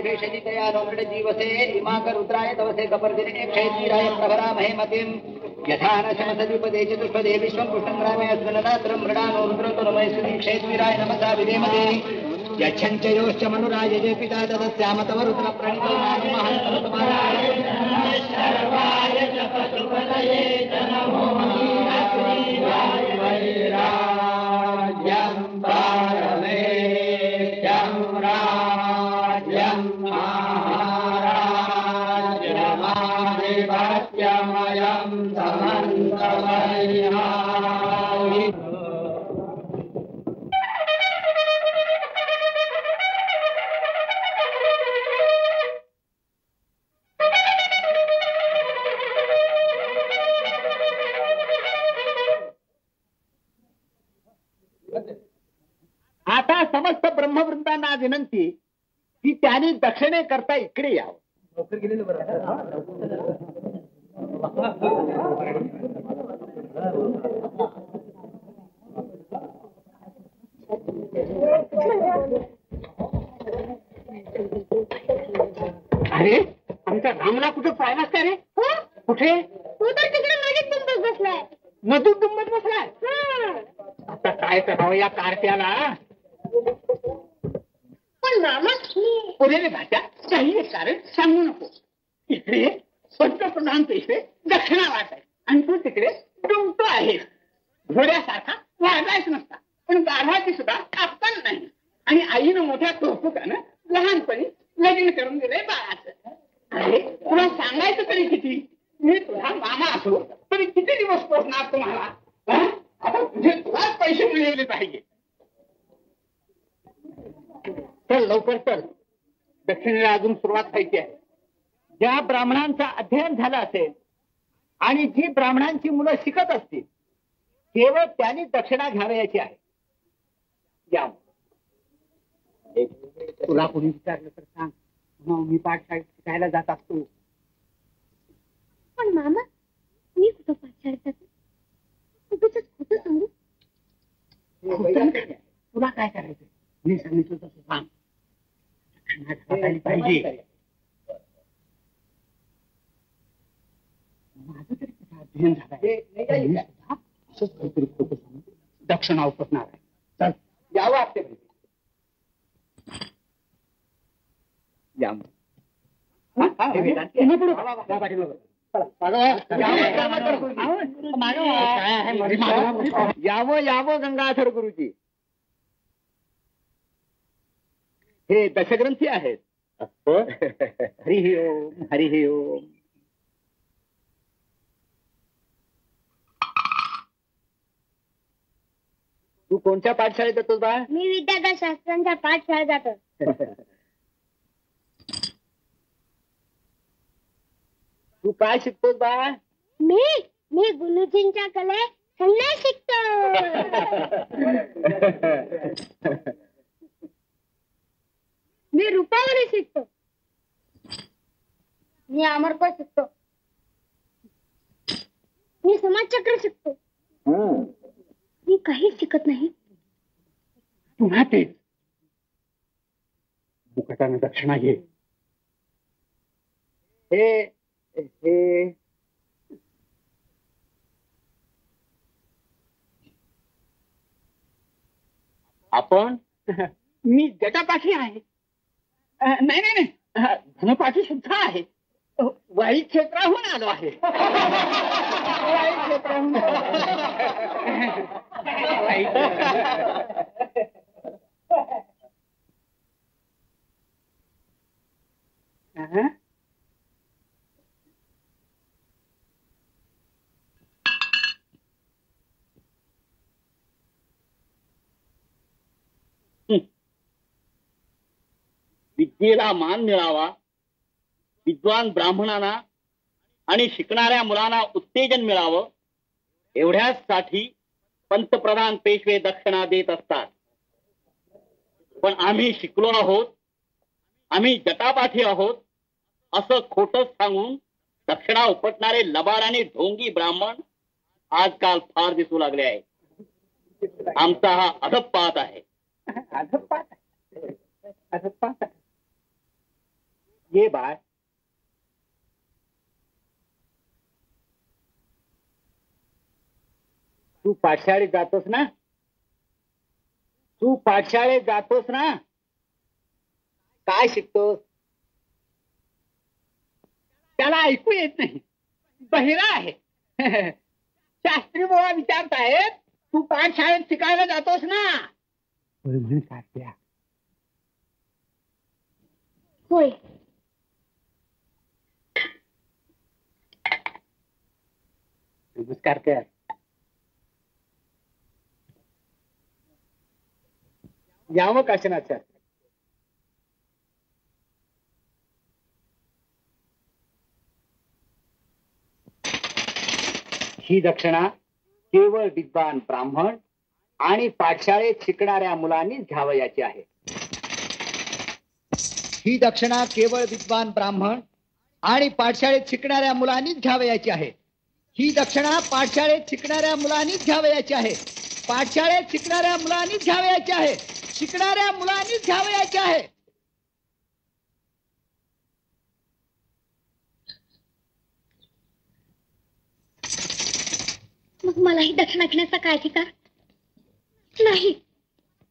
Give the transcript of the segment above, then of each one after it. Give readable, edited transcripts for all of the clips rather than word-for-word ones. आता समस्त ब्रह्मवृंदांना विनंती की त्यांनी दक्षिणे करता इकडे यावं. अरे आमचा रामला कुठे पाहिलास का रे? कुठे? तू तर तिकडे माझ्याच दुमत बसलाय. नदूत दुमत बसलाय? आता काय करावं या कार्त्याला? पण मामा पुढे भाषा काही कारण सांगू नको. इकडे पंतप्रधान पेशवे दक्षिणा वाटाय आणि तू तिकडे डुंबतो आहेस. घोड्यासारखा वागायच नसता पण गाढवाची सुद्धा आपण नाही. आणि आईनं मोठ्या कौतुकानं लहानपणी लग्न करून दिलंय बाळाचं. अरे तुला सांगायचं तरी किती? मी तुझा मामा असो तरी किती दिवस पोचणार तुम्हाला? आता तुझे तुलाच पैसे मिळवले पाहिजे. चल लवकर चल, दक्षिणेला अजून सुरुवात व्हायची आहे. ज्या ब्राह्मणांचा अध्ययन झाला असेल आणि जी ब्राह्मणांची मुलं शिकत असतील केवळ त्यांनी दक्षिणा घ्यावयाची आहे. या तुला कोणी विचारलं तर सांग, मग मी पाठशाळेत शिकायला जात असतो. पण मामा मी कुठं पाठशाळेत जातो? उगीच खोटं सांगू? तुला काय करायचं मी सांगितलं तसं सांग. दक्षिणा घालायला पाहिजे. माझं तरी कुठं अध्ययन झालंय असंच काहीतरी खोटं सांगून दक्षिणा उपटणार आहे. चल यावं आपल्या भेटी. यावं यावं गंगाधर गुरुजी, हे दशग्रंथी आहेत. हरिहि ओम हरिहि ओम. तू कोणत्या पाठशाळेत जातोस बा? मी विद्यार्थ्यांच्या पाठशाळेत जातो. तू काय शिकतोस बा? मी गुरुजींच्या कले संन्यास शिकतो. मी रूपावली शिकतो. मी अमरकोश शिकतो. मी समाजचक्र शिकतो. मी काहीच शिकत नाही. पुन्हा तेच मुकटाने दक्षिणा घे. हे आपण मी जटापाठी आहे. नाही नाही नाही, धनपाठी सुद्धा आहे. वाईट क्षेत्राहून आलो आहे. White क्षेत्राहून white. विद्येला मान मिळावा, विद्वान ब्राह्मणांना आणि शिकणाऱ्या मुलांना उत्तेजन मिळावं एवढ्यासाठी पंतप्रधान पेशवे दक्षिणा देत असतात. पण आम्ही शिकलो आहोत, आम्ही जटापाठी आहोत असं खोटं सांगून दक्षिणा उपटणारे लबाड आणि ढोंगी ब्राह्मण आजकाल फार दिसू लागले आहेत. आमचा हा अधपात आहे. ये बात तू पाठशाळेत जातोस ना, तू पाठशाळेत जातोस ना, काय शिकतोस? त्याला ऐकू येत नाही, बहिरा आहे. शास्त्री बुवा विचारतायत तू पाठशाळेत शिकायला जातोस ना. होय. नमस्कार कर. यावं काशनाचार. ही दक्षिणा केवळ विद्वान ब्राह्मण आणि पाठशाळेत शिकणाऱ्या मुलांनीच घ्यावयाची आहे. ही दक्षिणा केवळ विद्वान ब्राह्मण आणि पाठशाळेत शिकणाऱ्या मुलांनीच घ्यावयाची आहे. ही दक्षिणा पाठशाळेत शिकणाऱ्या मुलांनीच घ्यावयाची आहे. पाठशाळेत शिकणाऱ्या मुलांनीच घ्यावयाची आहे. शिकणाऱ्या मुलांनीच घ्यावयाची आहे. मग मला ही दक्षिणा घेण्याचा काय अधिकार नाही.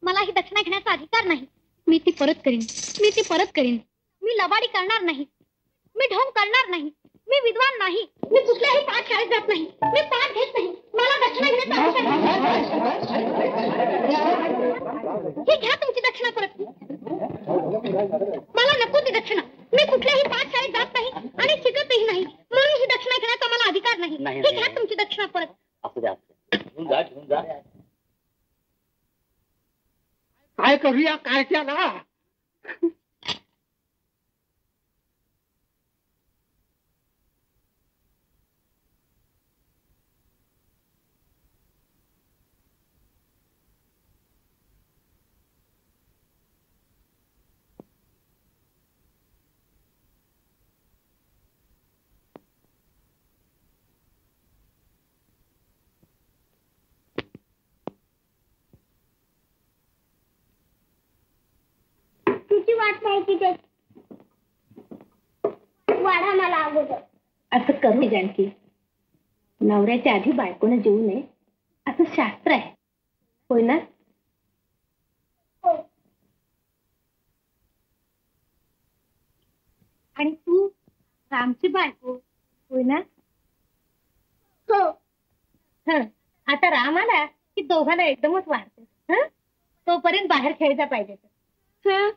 मला ही दक्षिणा घेण्याचा अधिकार नाही. मी ती परत करीन. मी लबाडी करणार नाही. मी ढोंग करणार नाही. मी विद्वान नाही. मी कुठल्याही पाठशाळेत जात नाही. मी पाठ घेत नाही. मला दक्षिणा घेण्याचा. हे घ्या तुमची दक्षिणा परत. मला नको ती दक्षिणा. मी कुठल्याही पाठशाळेत जात नाही आणि शिकतही नाही, म्हणून ही दक्षिणा घेण्याचा मला अधिकार नाही. हे घ्या तुमची दक्षिणा परत. घेऊन जा. काय करूया काय त्याला? वाढा मला अगोदर. असं करू जानकी, नवऱ्याच्या आधी बायकोने जेवू नये असं शास्त्र आहे, होय ना? आणि तू रामची बायको, होय ना? हो. हं, आता राम आला की दोघांना एकदमच वाढते. हं, तोपर्यंत बाहेर खेळता पाहिजे. हं.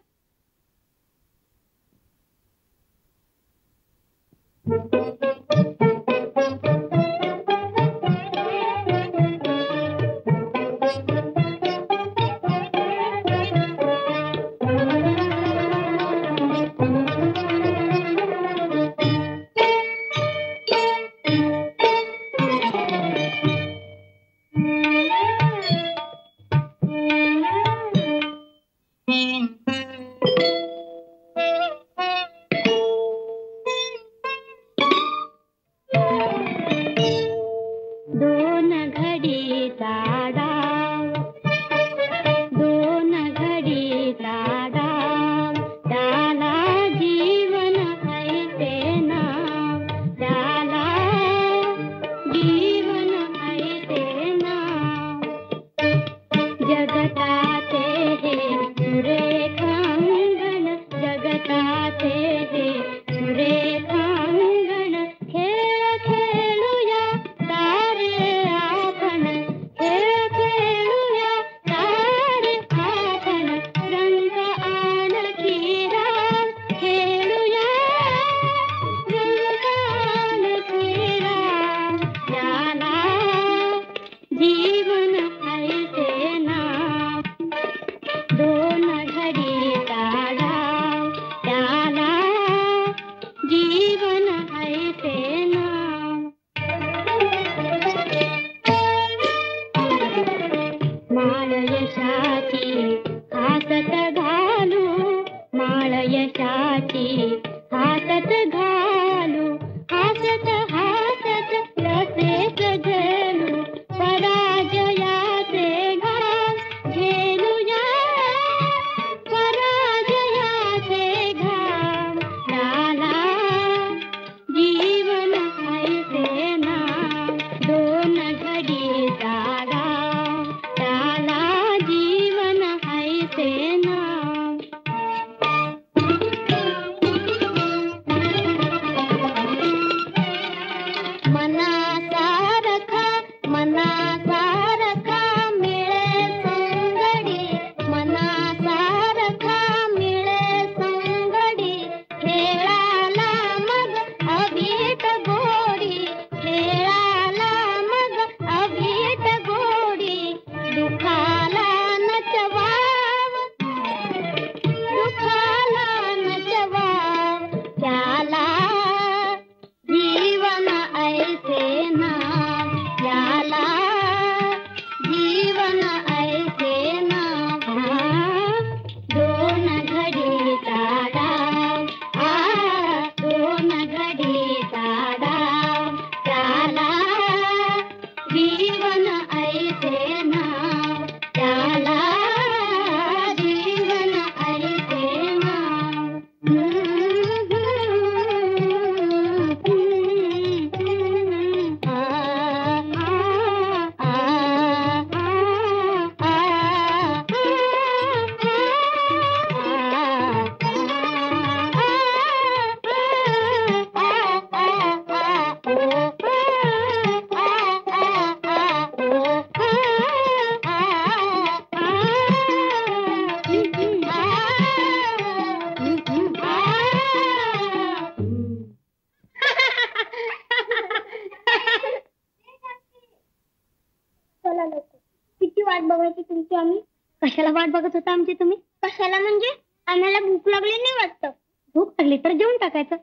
वाट बघत होता आमची तुम्ही? कशाला म्हणजे? आम्हाला भूक लागली नाही वाटतं. भूक लागली तर जेवून टाकायचं.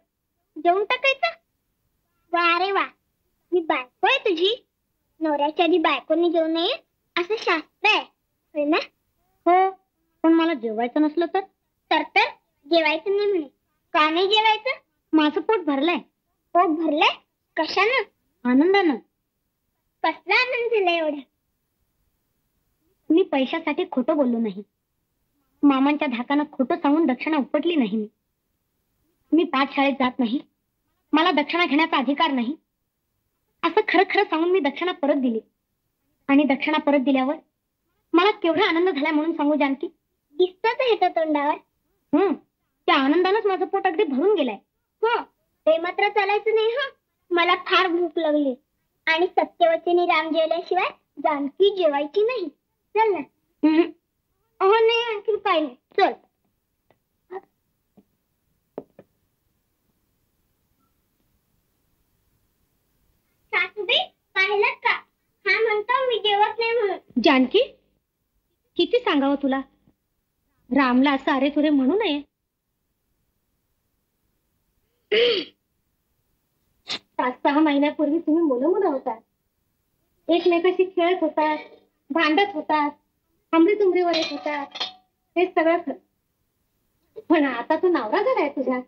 जेवून टाकायचं? वा रे वा, मी बायको आहे तुझी. नवऱ्याच्या आधी बायकोनी जेवू नये असं शास्त्र आहे, होय ना? हो, पण मला जेवायचं नसलं तर? तर जेवायचं नाही म्हणे. का नाही जेवायचं? माझं पोट भरलंय. पोट भरलंय? कशानं? आनंदानं. कसला आनंद झाला एवढा? मी पैशासाठी खोटं बोललो नाही. मामांच्या धाकानं खोटं सांगून दक्षिणा उपटली नाही. मी पाठशाळेत जात नाही. मला दक्षिणा घेण्याचा अधिकार नाही असं खरं खरं सांगून मी दक्षिणा परत दिली. आणि दक्षिणा परत दिल्यावर मला केवढा आनंद झाला म्हणून सांगू जानकी. दिसतच आहे त्या तोंडावर. त्या आनंदानंच माझं पोट अगदी भरून गेलाय. हो, ते मात्र चालायचं नाही. हा, मला फार भूक लागली आणि सत्यवचनी राम जेवल्याशिवाय जानकी जेवायची नाही. चल ना. अहो नाही, आणखी काय नाही. चल. सासूबाई पाहिलं का? हा म्हणतो मी जेवत नाही म्हणून. जानकी, किती सांगावं तुला? रामला असं अरे तुरे म्हणू नये. पाच सहा महिन्यापूर्वी तुम्ही मुलं होता, एकमेकाशी खेळत होता, भांडत होता, आमरी तुमरीवर येत होता, हे सगळं खरं. पण आता तो नवरा झालाय तुझा.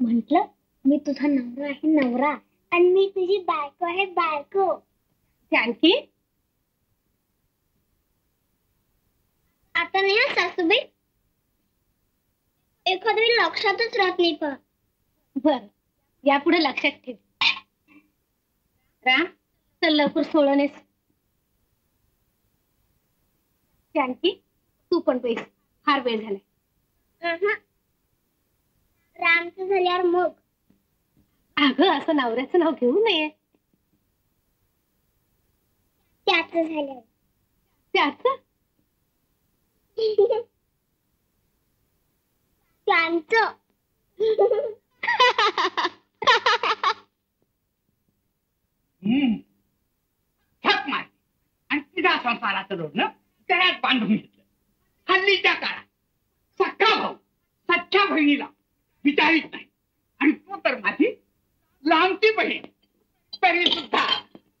म्हटलं मी तुझा नवरा आहे, नवरा, आणि मी तुझी बायको आहे, बायको. जानकी, आता नाही हा सासूबाई, एखाद वेळी लक्षातच राहत नाही. पण बर, यापुढे लक्षात ठेव. राम, चल लवकर सोडवणेस. जानकी, तू पण बैस, फार वेळ झालाय. रामचं झाल्यावर मग? अगं, असं नवऱ्याचं नाव घेऊ नये. त्याच झालं. त्याच? त्यांचं. थक मार आणि तिला संसाराचं लोटणं गळ्यात बांधून घेतलं. हल्लीच्या काळात सख्खा भाऊ सख्ख्या बहिणीला विचारित नाही, आणि तू तर माझी लांबती बहीण. तरी सुद्धा.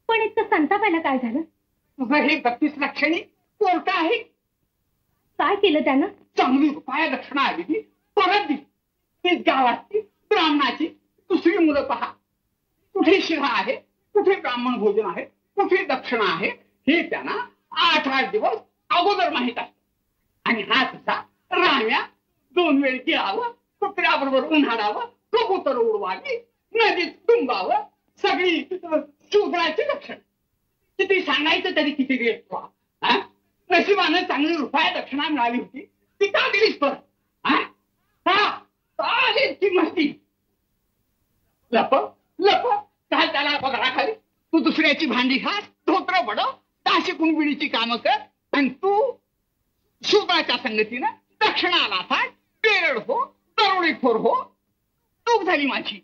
पण इतकं संतापायला काय झालं? तुझं हे 32 लक्षणी कोर्ट आहे. काय केलं त्यानं? चांगली रुपया दक्षिणा आली ती परत दिली. तीच गावातली ब्राह्मणाची दुसरी मुलं पहा. कुठे शिरा आहे, कुठे ब्राह्मण भोजन आहे, कुठे दक्षिणा आहे, हे त्यांना 8-8 दिवस अगोदर माहीत असत. आणि हा सुद्धा राम्या 2 वेळ गिळावं, कुत्र्याबरोबर उन्हाळावं, कबूतर उडवावी, नदीत तुंबावं, सगळी शूद्राची दक्षिणा. किती सांगायचं तरी किती रेट व्हा. नशिबानं चांगली रुपया दक्षिणा मिळाली होती, ती का दिलीस परत? माहिती लप लप काय त्याला पगाराखाली. तू दुसऱ्याची भांडी घास, धोत्र बडव, ताशी कुंबिडीची कामं कर, आणि तू शूद्राच्या संगतीनं दक्षिणाला फाट बेरड हो, दरोडेखोर हो. चूक झाली माझी.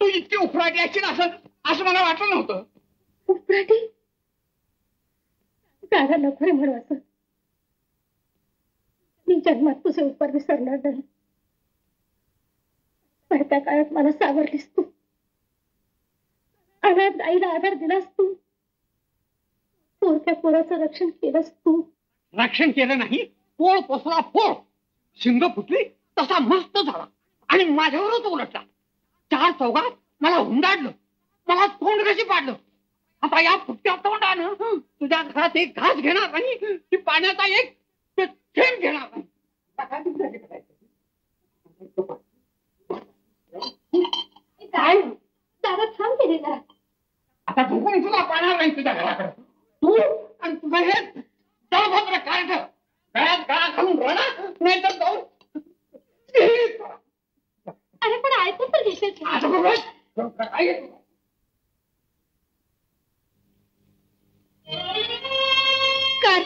तू इतकी उफराटी असशील असं मला वाटलं नव्हतं. उफराटी? दादा नोकरी म्हणवाचं. मी जन्मात तुझे उपर विसरणार नाही. पडत्या काळात मला सावरलीस तू. अनाथ आईला आधार दिलास तू. थोरक्या पोराचं रक्षण केलंस तू. रक्षण केलं नाही, पोळ पोसला पोळ. शिंग फुटली तसा मस्त झाला आणि माझ्यावरच उलटला. 4 चौघात मला हुंडाडलं, मला तोंड कशी पाडलं. आता या फुटक्या तोंडानं तुझ्या घरात एक घास घेणार आणि ती पाण्याचा एक थेंब घेणार नाही. काय दादा, थांब केली जरा. आता झोपून सुद्धा पाहणार नाही तुझ्या घराकडे. तू आणि तुझं हे दळभद्र कार्ड गळ्यात गळा घालून राहणार नाही तर जाऊन. अरे पण ऐकून तर घेशील. काय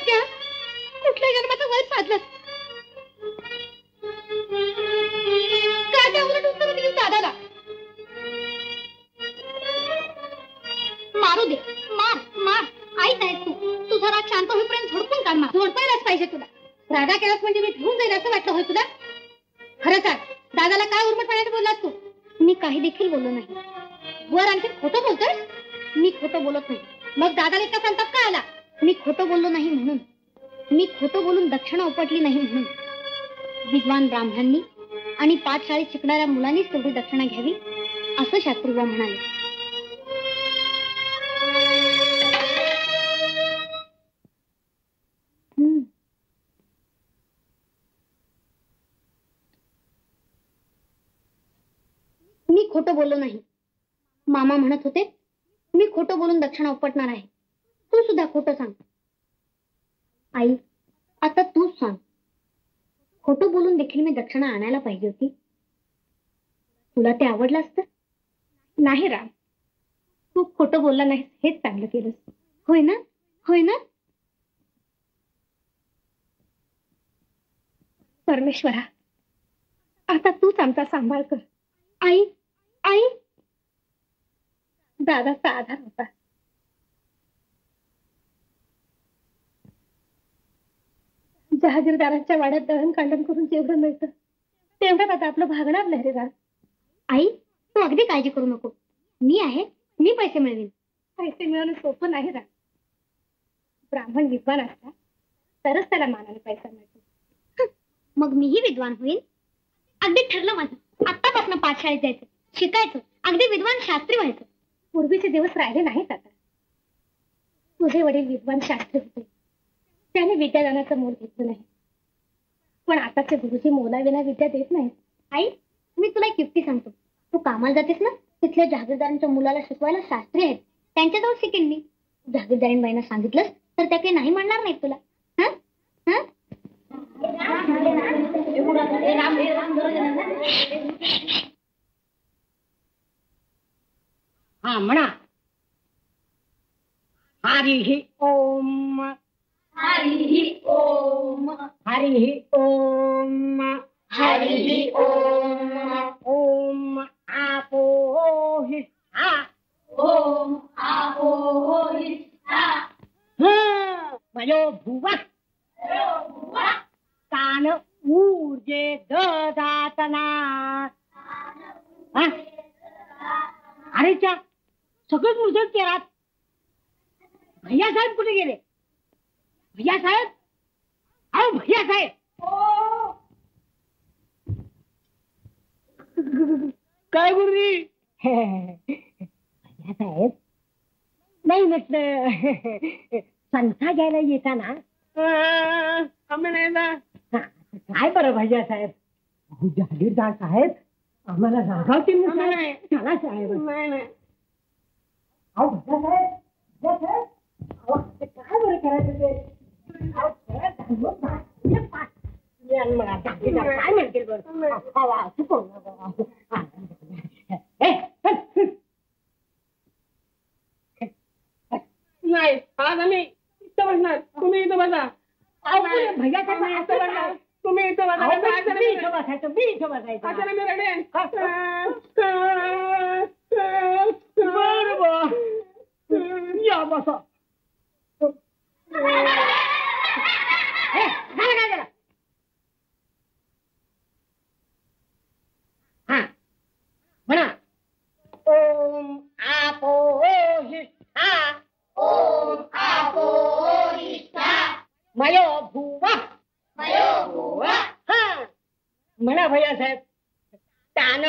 कुठल्या जन्माचा वय साधला का? उलट उत्तर दिली दादाला. मारू दे, मार मार. आई नाही तू. तू जरा शांत होईपर्यंत झोडपून काढ. झोडपायलाच पाहिजे दादा केलास म्हणजे मी घेऊन जाईन असं वाटलं होय तुला? खरं सांग, दादाला काय उर्मटपणाने बोललास तू? मी काही देखील बोललो नाही. वर आणखी खोटं बोलतोय? मी खोटं बोलत नाही. मग दादाला इतका संताप का आला? मी खोटं बोललो नाही म्हणून, मी खोटं बोलून दक्षिणा उपटली नाही म्हणून. विद्वान ब्राह्मणांनी आणि पाठशाळेत शिकणाऱ्या मुलांनीच तेवढी दक्षिणा घ्यावी असं शास्त्रीबा म्हणाले. मी खोटं बोललो नाही. मामा म्हणत होते मी खोटं बोलून दक्षिणा उपटणार आहे. तू सुद्धा खोटं सांग. आई, आता तूच सांग, खोटं बोलून देखील मी दक्षिणा आणायला पाहिजे होती? तुला ते आवडलं असतं? नाही राम, तू खोटं बोलला नाही हेच चांगलं केलंस. होय ना? होय ना? परमेश्वरा, आता तूच आमचा सांभाळ कर. आई, आई, दादाचा आधार होता. जहागीरदारांच्या वाड्यात दळण कांडण करून जेवढं मिळतं तेवढं आता आपलं भागणार नाही रे राम. आई, तू अगदी काळजी करू नको. मी आहे, मी पैसे मिळवेन. पैसे मिळवणं सोपं नाही राम. ब्राह्मण विद्वान असता तरच त्याला मानाने पैसा मिळतो. मग मीही विद्वान होईन. अगदी ठरलं माझं, आत्तापासून पाठशाळेत जायचं, शिकायचं, अगदी विद्वान शास्त्री व्हायचं. पूर्वीचे दिवस राहिले नाहीत आता. तुझे वडील विद्वान शास्त्री होते, त्याने विद्यादानाचं मोल घेतलं नाही. पण आताचे गुरुजी मोलाविना विद्या देत नाहीत. आई, मी तुला एक युक्ती सांगतो. तू कामाला जातेस ना, तिथल्या जहागीरदारांच्या मुलाला शिकवायला शास्त्री आहेत, त्यांच्याजवळ शिकेन मी. जहागीरदारींबाईंना सांगितलंस तर त्या काही नाही म्हणणार नाहीत तुला. हं? हं? हा म्हणा, हरिः ओम, हरिः ओम, हरिः ओम, हरिः ओम, ओम आपोहि हा, ओम आपोहि हा, भयो भुवः तान ऊर्जे ददातना. अरे चा, सगळेच मुर्झे केरात. भैया साहेब कुठे गेले? भैया साहेब, अहो भैया साहेब, काय गुरुजी? भैया साहेब नाही म्हटलं, संथा घ्यायला येताना काय बरं भैया साहेब? जागीरदार साहेब आम्हाला रागावतील ना साहेब. अहो भैया साहेब, भैया साहेब काय बरं करायचं ते? काय म्हणतील नाही? आज आम्ही इथं बसणार, तुम्ही इथं बसा. भैया साहेब तुम्ही इथं बसा, मी इथं बसायचं, मी इथं बसायचं. आता मी रडेन. बरं या बसा. हा म्हणा, ओम आपोहि हा, ओम आपोहि हा, मयो भुवः, मयो भुवः. हा म्हणा भैया साहेब, तान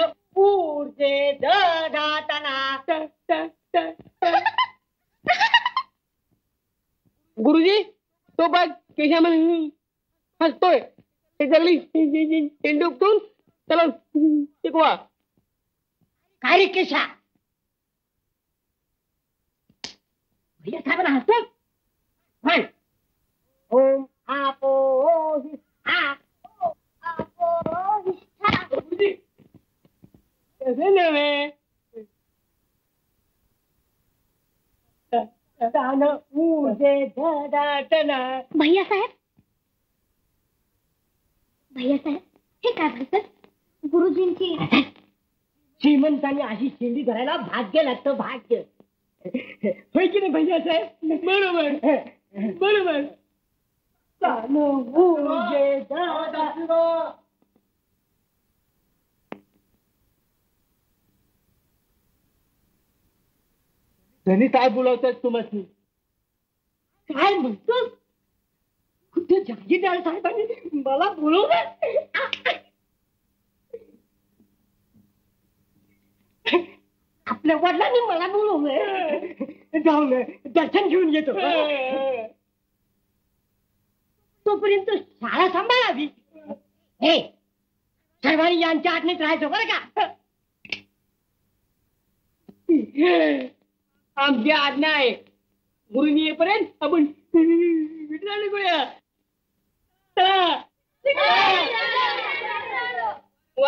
ऊर्जे ददातना. गुरुजी, तो बघ केशामध्ये हसतोय. ते सगळी चेंडू उपटून त्याला शिकवा. काय रे केशा, भैया साहेबांना हसतोय? म्हण, ओम आपोहि हा, ओम आपोहि हा. गुरुजी तसे नव्हे, तान ऊर्जे ददातना. भैया साहेब, भैया साहेब हे काय म्हणतात? गुरुजींची श्रीमंतांनी अशी शेंडी धरायला भाग्य लागतं, भाग्य. होय की नाही भैया साहेब? बरोबर बरोबर. धनी काय बोलवतात तुम्ही? काय म्हणतो? खुद्द जहागीरदार साहेबांनी मला बोलवलं. आपल्या वडिलांनी मला बोलवलं. जाऊन दर्शन घेऊन येतो. तोपर्यंत शाळा सांभाळावी. हे सर्वांनी यांच्या आज्ञेत राहायचं बरं का? आमची आज्ञा आहे. गुरुनी येईपर्यंत आपण विठला निघूया.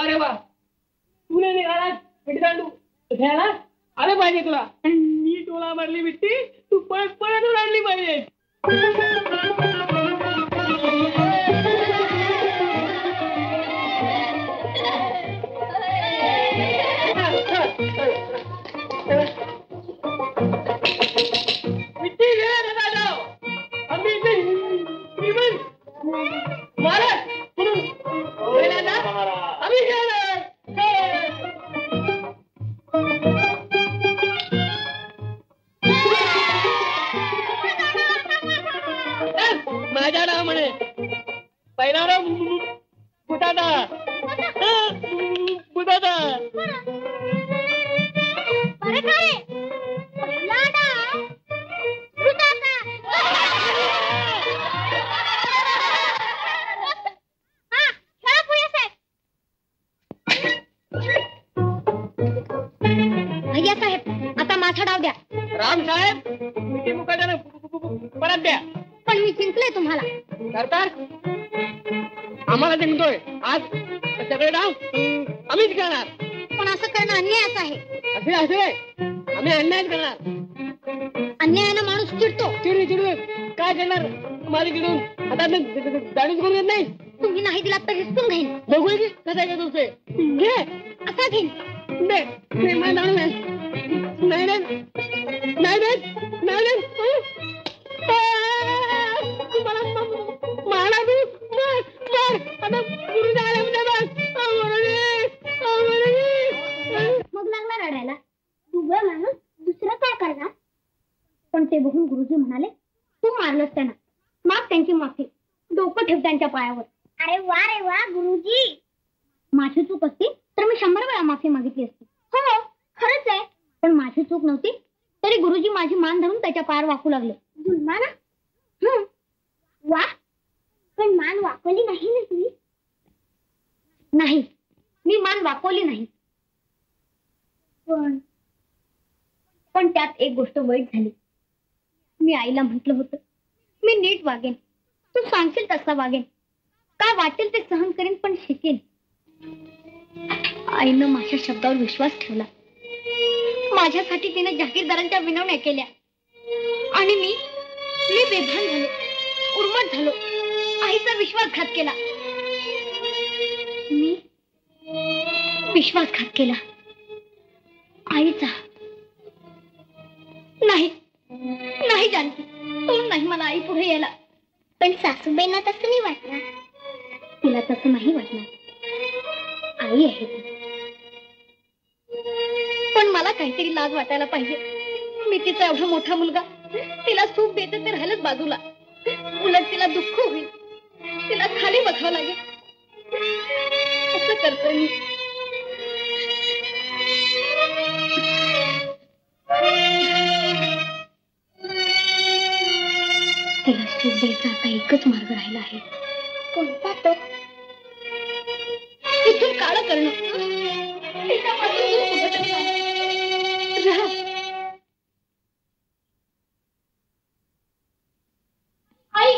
अरे वा, तुला निघाला विठलांडू घ्यायला. अरे पाहिजे तुला, मी टोला मारली बिट्टी, तू पळत पळत उडाली पाहिजे. विश्वास ठेवला. माझ्यासाठी तिने जागीरदारांच्या विनवण्या केल्या आणि मी बेभान झालो, उर्मट झालो, आईचा विश्वासघात केला. मी विश्वासघात केला आईचा. नाही नाही जानकी, तू नाही मला आई पुढे यायला. पण सासूबाईंना तसं नाही वाटणार. तिला तसं नाही वाटणार. आई आहे, मला काहीतरी लाज वाटायला पाहिजे. मी तिचा एवढा मोठा मुलगा, तिला सूप देते ते राहिलंच बाजूला. उलट तिला दुःख होईल, तिला खाली बघावं लागेल. असं करतो मी. तिला सूप द्यायचा आता एकच मार्ग राहिला आहे. कोणता तो? इथून काळं करणं. आई,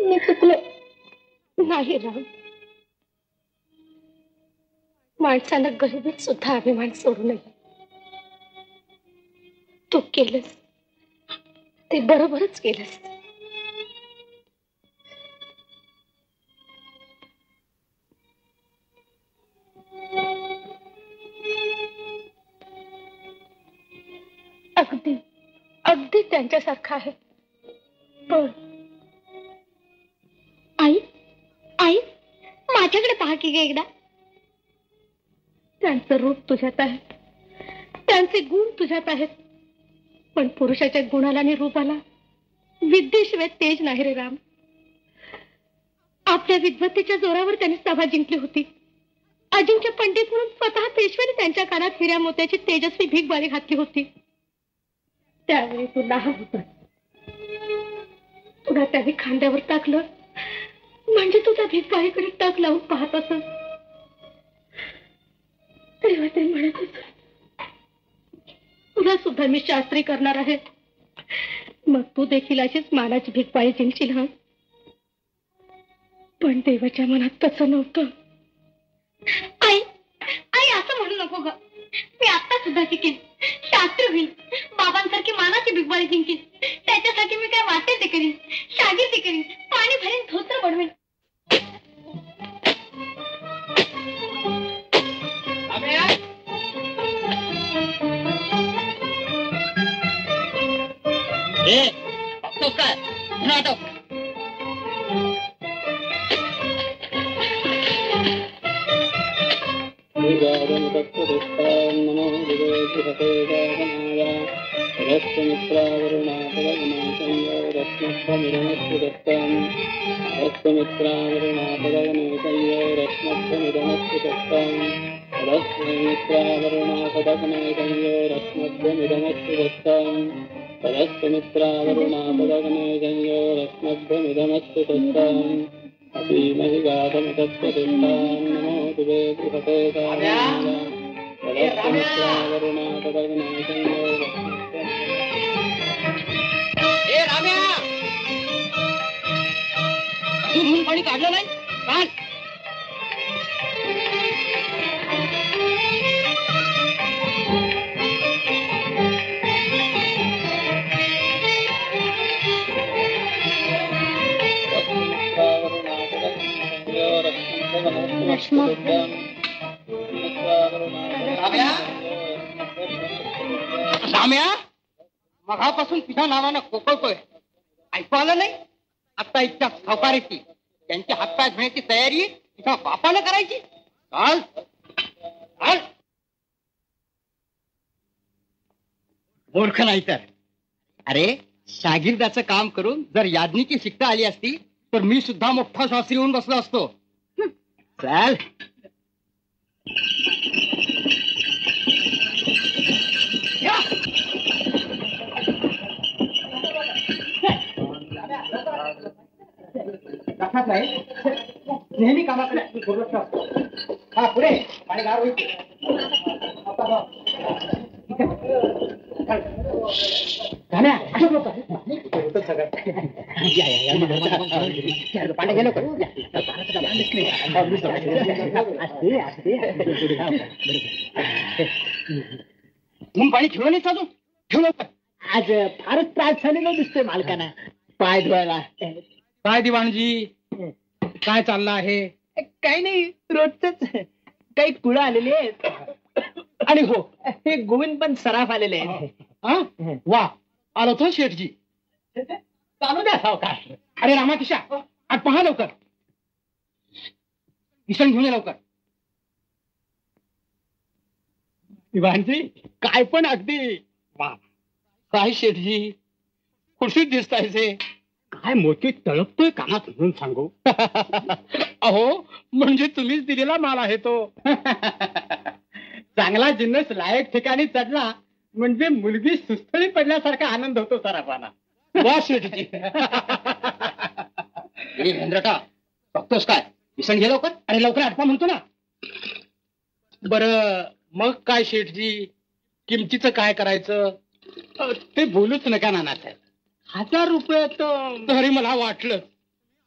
मी चुकलो. नाही राम, माणसानं गरिबीत सुद्धा अभिमान सोडू नये. तू केलंस ते बरोबरच केलंस. अगदी त्यांच्यासारखा आहे. पण आई आई माझ्याकडे पहा की एकदा. त्यांचं रूप तुझ्यात आहे, त्यांचे गुण तुझ्यात आहेत, पण पुरुषाच्या गुणाला आणि रूपाला विद्येशिवाय तेज नाही रे राम. आपल्या विद्वत्तेच्या जोरावर त्यांनी सभा जिंकली होती. अजिंक्य पंडित म्हणून स्वतः पेशवेने त्यांच्या कानात हिऱ्या मोत्याची तेजस्वी भीकबारी घातली होती. त्यावेळी तू लहान होता, तुला त्यांनी खांद्यावर टाकलं म्हणजे तुझा भीकबारीकडे टाक लावून पाहत असत. तेव्हा ते म्हणत होत तुला सुद्धा मी शास्त्री करणार आहे, मग तू देखील अशीच मानाची भीकबारी जिंकशील. हा, पण देवाच्या मनात तसं नव्हतं. आई आई असं म्हणू नको ग. मी आता सुद्धा शिकेन, शास्त्री होईल, बाबांसारखी मानाची बिगबाळी जिंकेन. त्याच्यासाठी मी काय वाटेल ते करीन, शागिर्दी करीन, पाणी भरीन, धोतर बनवेन. शागिर्दाचं काम करून जर याज्ञिकी शिकता आली असती तर मी सुद्धा मोठा शास्त्री होऊन बसलो असतो. चल नेहमी कामाकडे दुर्लक्ष असतो. हा पुढे आणि गार होईल गाण्या असं होतं सगळं. पाणी गेलो मग पाणी ठेवलं नाही अजून ठेवलं. आज फारच त्रास झालेला दिसतोय मालकांना. पाय धुवायला काय दिवाणजी काय चाललं आहे? काही नाही रोजच काही कुळं आलेली आहेत आणि हो हे गोविंद पण सराफ आलेले आहेत. वा आलो तो शेठजी. चालू द्या सावकाश. अरे रामाकिशा आज पहा लवकर किशन घेऊन ये लवकर. दिवाणजी काय पण अगदी वा काय शेठजी खुशीत दिसतायचे. काय मोती तळपतोय कानात म्हणून सांगू. अहो म्हणजे तुम्हीच दिलेला माल आहे तो. चांगला जिन्नस लायक ठिकाणी चढला म्हणजे मुलगी सुस्थळी पडल्यासारखा आनंद होतो सराफाना. हेंद्रटा बघतोस काय मिसण घे लवकर. अरे लवकर आठवा म्हणतो ना. बरं मग काय शेठजी किमतीचं काय करायचं ते बोलूच नका नानासाहेब. 1000 रुपये तरी मला वाटलं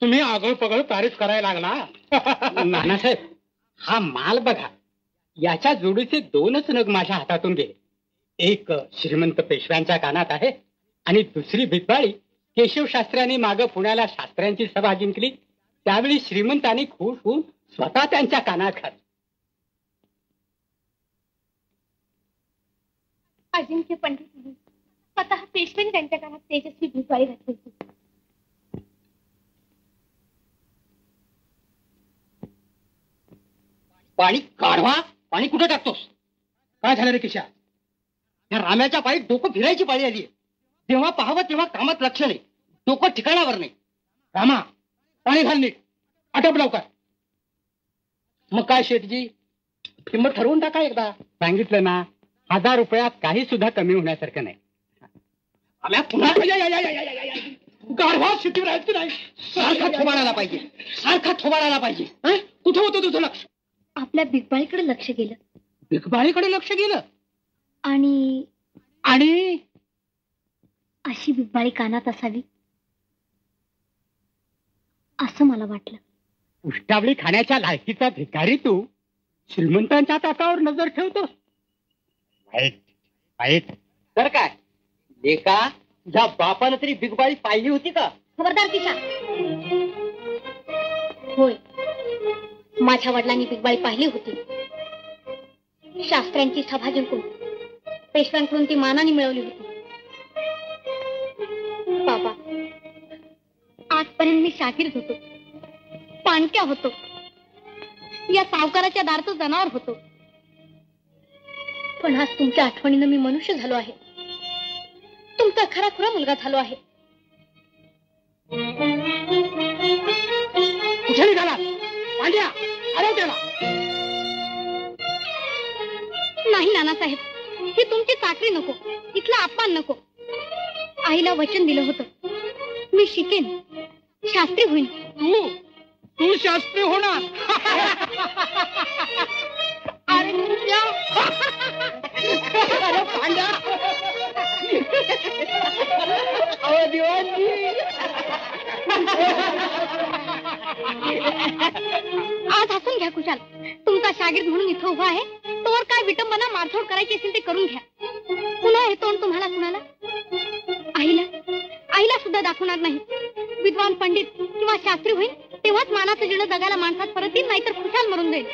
तुम्ही आगळ पगळ तारीफ करायला लागला. नानासाहेब हा माल बघा याच्या जोडीचे 2च नग माझ्या हातातून गेले. एक श्रीमंत पेशव्यांच्या कानात आहे आणि दुसरी भिकबाळी केशवशास्त्र्यांनी मागं पुण्याला शास्त्र्यांची सभा जिंकली त्यावेळी श्रीमंतांनी खुश होऊन स्वतः त्यांच्या कानात घातली. अजिंक्य पंडित स्वतः पेशवेने त्यांच्या घरात तेजस्वी भिकवाई रचली होती. पाणी काढवा, पाणी कुठे टाकतोस? काय झालं रे किशा? या राम्याच्या पायी डोकं फिरायची पाळी आली. जेव्हा पाहावं तेव्हा कामात लक्ष नाही, डोकं ठिकाणावर नाही. रामा, पाणी घाल नीट, आटप लवकर. मग काय शेठजी, किंमत ठरवून टाका एकदा. सांगितलं ना, 1000 रुपयात काही सुद्धा कमी होण्यासारखं नाही. आम्ही पुन्हा गाढवा शिटी राहायचं नाही. सारखा थोबाडायला पाहिजे, सारखा थोबाडायला पाहिजे. कुठं होतं तुझं लक्ष? आपल्या बिगबाईकडे लक्ष गेलं. बिगबाईकडे लक्ष गेलं? आणि आणि अशी बिगबाई कानात असावी असं मला वाटलं. उष्टावळी खाण्याच्या लायकीचा भिकारी तू श्रीमंतांच्या ताकावर नजर ठेवतोस. White white. तर काय एका ज्या बापानं तरी बिगबाई पाहिली होती का? खबरदार किशा. होय, माझ्या वडिलांनी बिगबाई पाहिली होती. शास्त्रांची सभा जिंकून पेशव्यांकडून ती मानाने मिळवली होती. बाबा, आजपर्यंत मी शाकिर होतो, पाणक्या होतो, या सावकाराच्या दारचं जनावर होतो. पण आज तुमच्या आठवणीनं मी मनुष्य झालो आहे, तुमचा खरा खुरा मुलगा झालो आहे. कुठे निघाला? पांड्या, अरे त्याला. नाही नानासाहेब, ही तुमची चाकरी नको, इथला अपमान नको. आईला वचन दिलं होतं, मी शिकेन, शास्त्री होईन. तू तू शास्त्री होणार? अरे पांड्या, अहो दिवाणजी, आज हसून घ्या कुशाल. तुमचा शागिर्द म्हणून इथं उभा आहे तोवर काय विटंबना मारझोड करायची असेल ते करून घ्या. पुन्हा हे तोंड तुम्हाला कुणाला, आईला सुद्धा दाखवणार नाही. विद्वान पंडित किंवा शास्त्री होईल तेव्हाच मानाचं जीणं जगाला माणसात परत येईल, नाहीतर खुशाल मरून जाईल.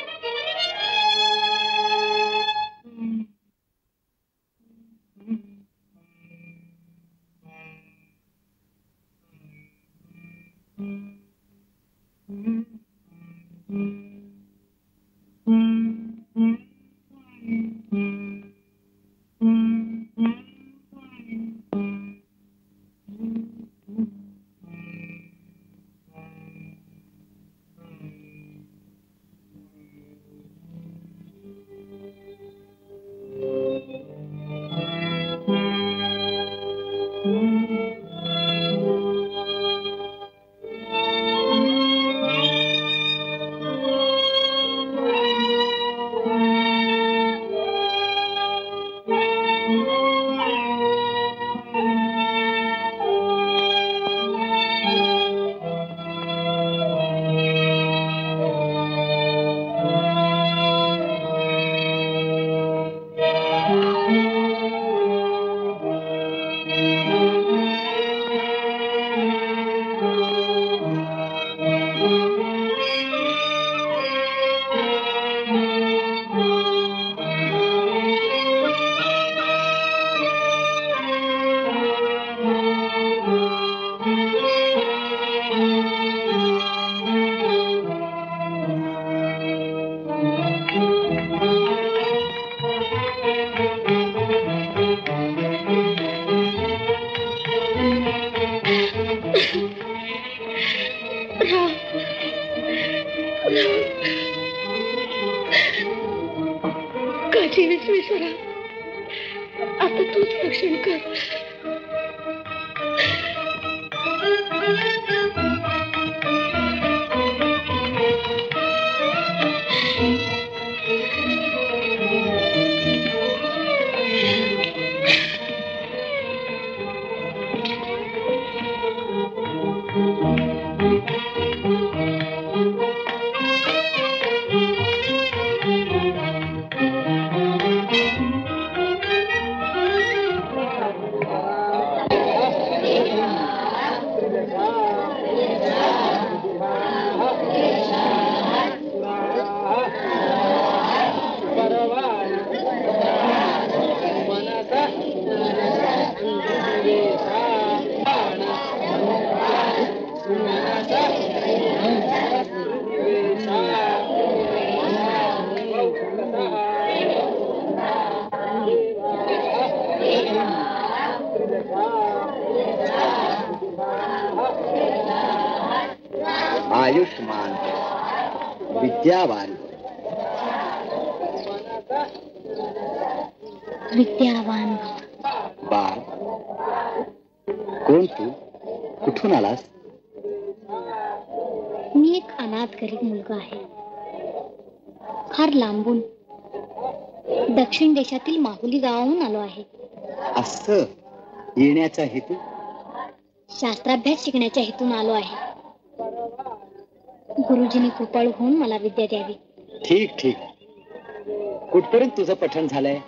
आयुष्मान हो, विद्यावान हो। विद्यावान बा, कोण तू? कुठून आलास? मी एक अनाथ गरीब मुलगा आहे, फार लांबून दक्षिण देशातील माहुली गावाहून आलो आहे। असं, येण्याचा हेतू? शास्त्राभ्यास शिकण्याच्या हेतून आलो आहे। गुरुजींनी कृपाळू होऊन मला विद्या द्यावी। ठीक ठीक, कुठपर्यंत तुझं पठण झालंय?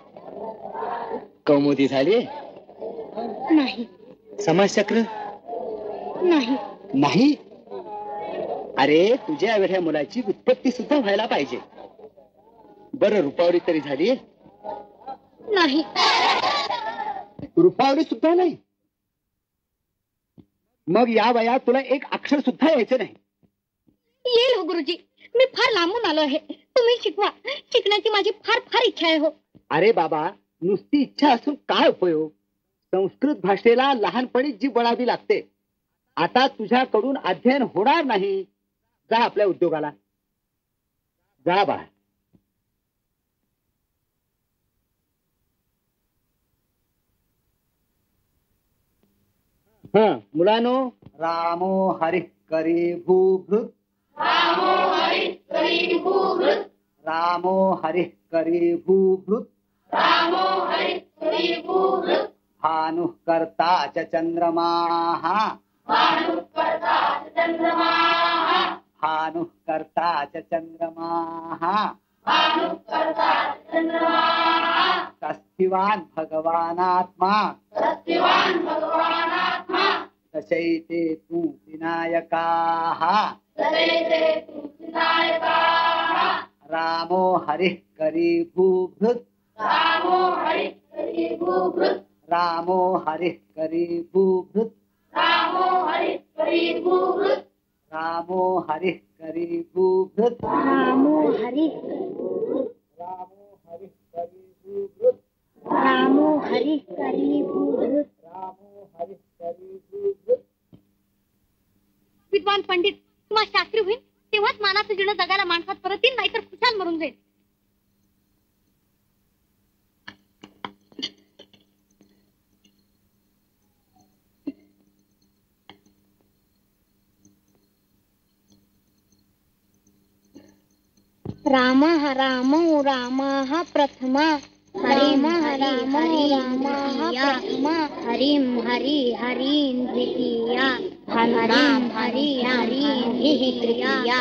कौमुदी झाली? नाही। समाजचक्र? नाही। नाही? अरे तुझ्या एवढ्या मुलाची उत्पत्ती सुद्धा व्हायला पाहिजे। बरं, रुपावरी तरी झाली? नाही। रुपावरी सुद्धा नाही? मग या वयात तुला एक अक्षर सुद्धा यायचं नाही? येईल हो गुरुजी, मी फार लांबून आलो आहे, तुम्ही शिकवा। शिकण्याची माझी फार फार इच्छा आहे हो। अरे बाबा, नुसती इच्छा असून काय उपयोग? संस्कृत भाषेला लहानपणी जी बळावी लागते, आता तुझ्याकडून अध्ययन होणार नाही। जा आपल्या उद्योगाला जा बाळा। हां मुलानो, रामो हरि करी भूभृत, रामो हरि करी भूभृत, रामो हरि करी भूभृत, रामो हरि करी भूभृत, भानु करता च चंद्रमा, भानु करता च चंद्रमा, भानु करता च चंद्रमा, भानु करता च चंद्रमा, तस्तिवान भगवानात्मा, तस्तिवान भगवानात्मा, तशैते तु विनायकाः, तशैते तु विनायकाः, रामो हरिः करी भूभृत्, रामो हरिः करी भूभृत्, रामो हरिः करी भूभृत्, रामो हरिः करी भूभृत्, रामो हरिः करी भूभृत्, रामो हरिः करी भूभृत्, रामो हरिः करी भूभृत्, रामो हरिः करी भूभृत्, रामो हरिः करी भूभृत्। विद्वान पंडित, तुम्हा शास्त्री होईल तेव्हाच मानाचं जीर्ण जगाला माणसात परत येईल, नाहीतर खुशाल मरून जाईल। राम रामो रामाः प्रथमा, हरिम हरिम रामाः प्रथमा, हरिम हरि हरिं द्वितीया, भानुराम हरि हरिं तृतीया,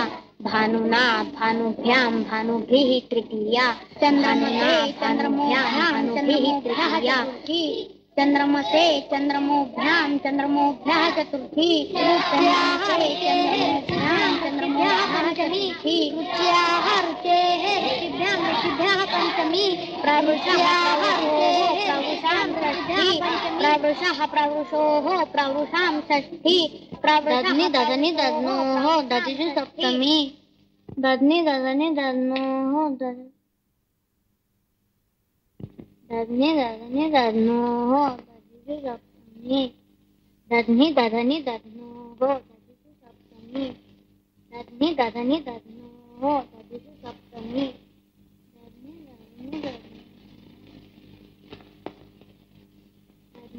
भानुना भानुभ्यां भानुभि तृतीया, चंद्रमसे चंद्रमोभ्यां चंद्रमोभ्यः चतुर्थी, चंद्रमसे चंद्रमोभ्यां चंद्रमोभ्यः चतुर्थी, चंद्रमसे चंद्रमोभ्यां चंद्रमोभ्यः चतुर्थी, रुच्याः रुचेः ऋषिभ्यां ऋषिभ्यः पञ्चमी, प्रवृषाः ऋषोः प्रवृषां षष्ठी, प्रवृषः प्रवृषोः प्रवृषां षष्ठी, दधनि दधनि दधनोः दधिषु सप्तमी, दधनि दधनि दधनोः दधनि दधनि दधनोः दधिषु सप्तमी, दधनि दधनि दधनोः दधिषु सप्तमी, दधनि दधनि दधनोः दधिषु सप्तमी।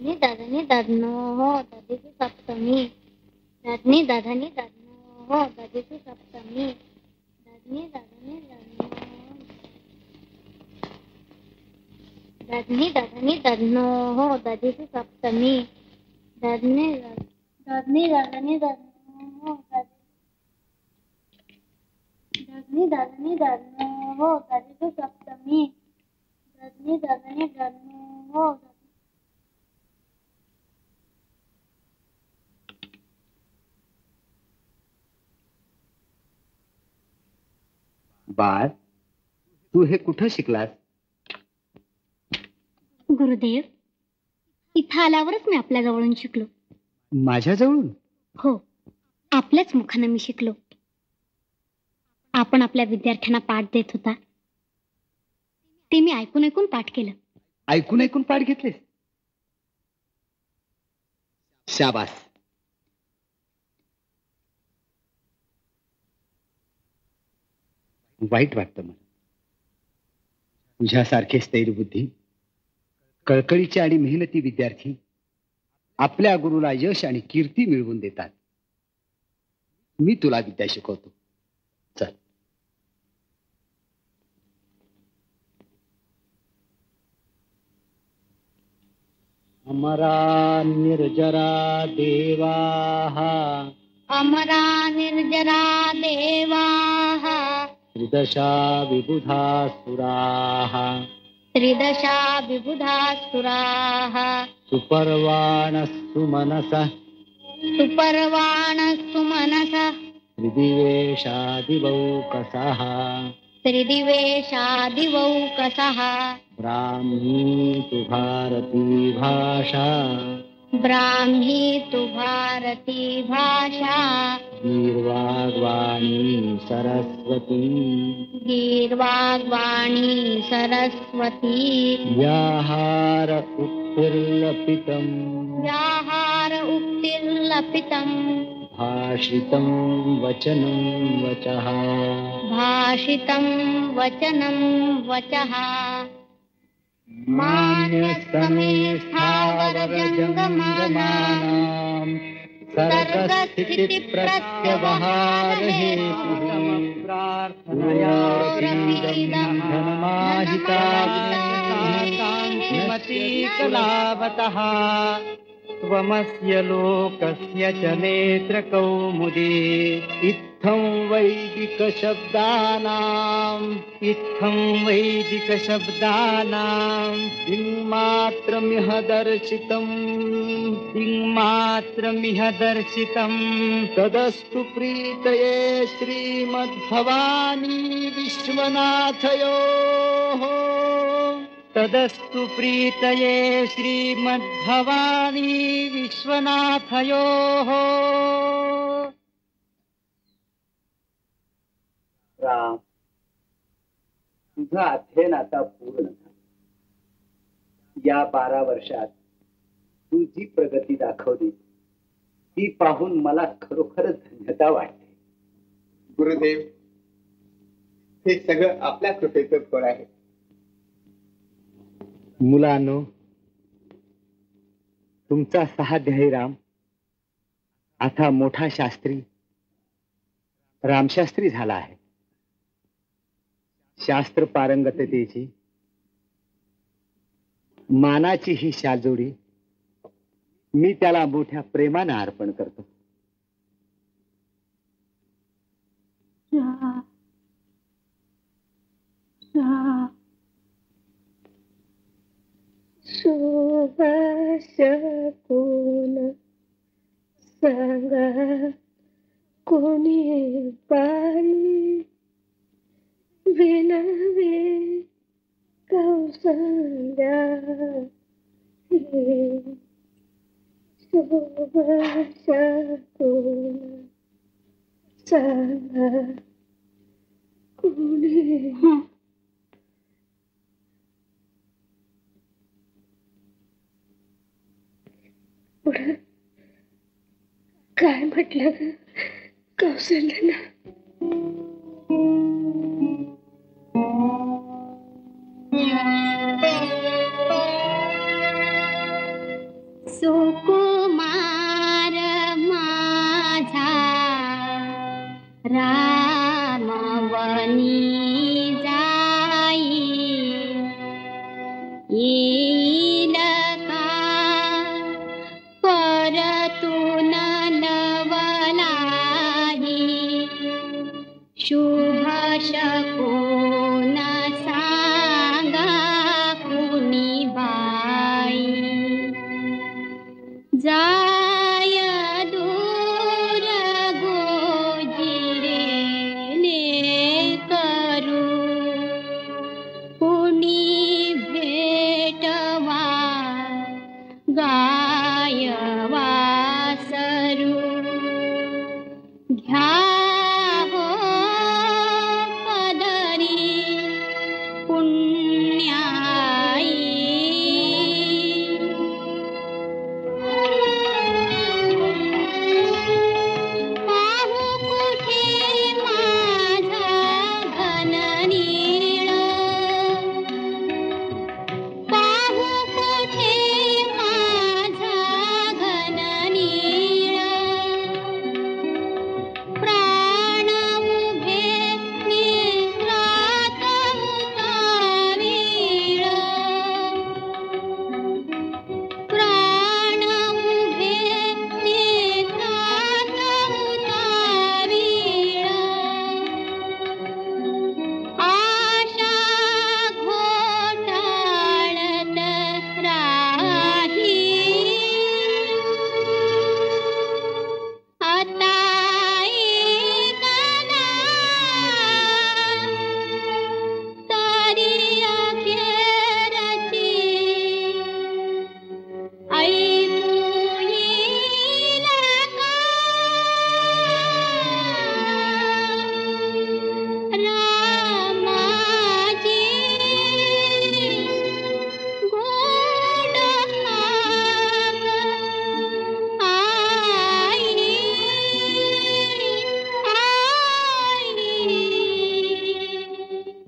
दधनि दधनोः दधिषु सप्तमी, दधनि दधनि दधनोः दधिषु सप्तमी, दधनि दधनि दधनोः दधनि दधनि दधनोः दधिषु सप्तमी, दधनि दधनि दधनि दधनोः दधनि दधनि दधनोः दधिषु सप्तमी, दधनि दधनि दधनोः। बाळ, तू हे कुठं शिकलास? गुरुदेव, इथं आल्यावरच मी आपल्या जवळून शिकलो। माझ्या जवळून? हो, आपल्याच मुखानं मी शिकलो। आपण आपल्या विद्यार्थ्यांना पाठ देत होता, ते मी ऐकून ऐकून पाठ केलं। ऐकून ऐकून पाठ घेतलेस? शाबास। वाईट वाटतं मला. तुझ्यासारखे स्थैर्यबुद्धी कळकळीचे आणि मेहनती विद्यार्थी आपल्या गुरुला यश आणि कीर्ती मिळवून देतात. मी तुला विद्या शिकवतो. चल. अमरा निर्जरा देवाः अमरा निर्जरा देवाः त्रिदशा विबुधासुराः त्रिदशा विबुधासुराः सुपर्वाणः सुमनसः त्रिदिवेशादिवौकसः त्रिदिवेशादिवौकसः ब्राह्मी तु भारती भाषा गीर्वाग्वाणी सरस्वती व्याहार उक्तिर्लपितम् भाषितं वचनं वचः मान्यस्तमे स्थावर जंगमानां सर्गस्थिति प्रत्यवहार हेतुः प्रार्थनायां धनमाहिताग्निमती कलावतः त्वमस्य लोकस्य च नेत्रकौमुदी इत्थं वैदिक शब्दानां दिङ्मात्रमिह दर्शितं तदस्तु प्रीतये श्रीमद्भवानी विश्वनाथयोः तदस्तु प्रीतये श्रीमद्भवानी विश्वनाथयोः. राम, तुझं अध्ययन आता पूर्ण झालं. या 12 वर्षात तू जी प्रगती दाखवली ती पाहून मला खरोखरच धन्यता वाटते. गुरुदेव, हे सगळं आपल्या कृपेचं फळ आहे. मुलांनो, तुमचा सहाध्यायी राम आता मोठा शास्त्री रामशास्त्री झाला आहे. शास्त्र पारंगततेची मानाची ही शालजोडी मी त्याला मोठ्या प्रेमाने अर्पण करतो. जा, जा, शोभाशकुन सांगा कोणी पारी विनवे कौसल्या शोभाशकुन सांगा कोणी काय म्हटलं कौशल्याला. सुकुमार माझा रामवनी घ्या हो पद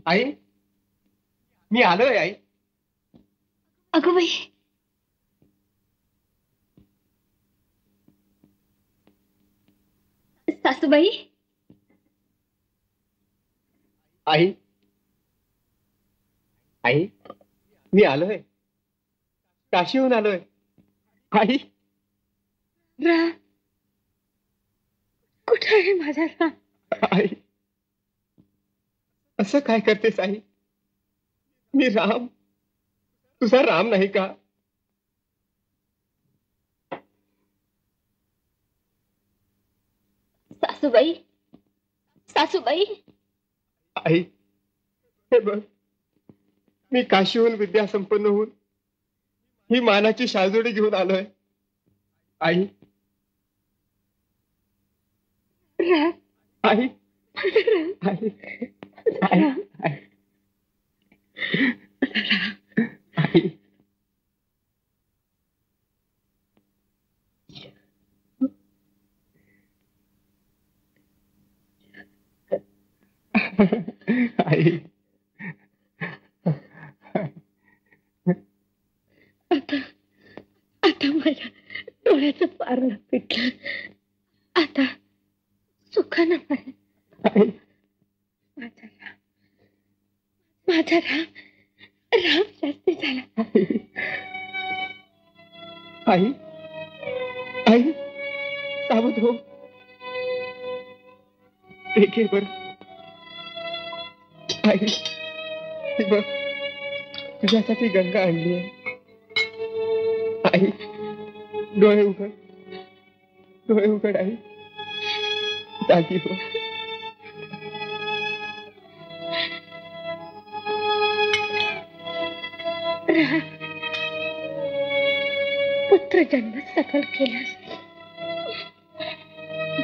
आई, मी आलोय आई. अगं बाई, सासूबाई. आई आई, मी आलोय, काशीहून आलोय आई. राम कुठे आहे माझा राम? आई असं काय करतेस आई? मी राम तुझा राम नाही का? सासूबाई, सासूबाई. आई हे बघ, मी काशीहून विद्या संपन्न होऊन ही मानाची शालजोडी घेऊन आलोय आई. राम आई, आई राम आई. आता आता माझ्या डोळ्याचं पारणं पिटलं. आता सुखानं माझा माझा राम राम शास्त्री झाला. आई आई सावध हो. एक बर आई, बघ तुझ्यासाठी गंगा आणली आहे आई. डोळे उघड, डोळे उघड आई, जागी हो. पुत्र जन्म सफल केलास,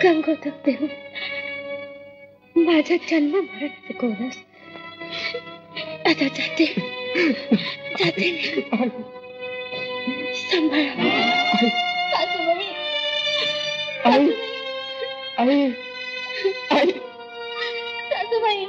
गंगोदक देऊन माझ्या जन्म मरण शिकवलास. आता जाते, जाते सांभाळा. सासूबाई आई, आई आई सासूबाई.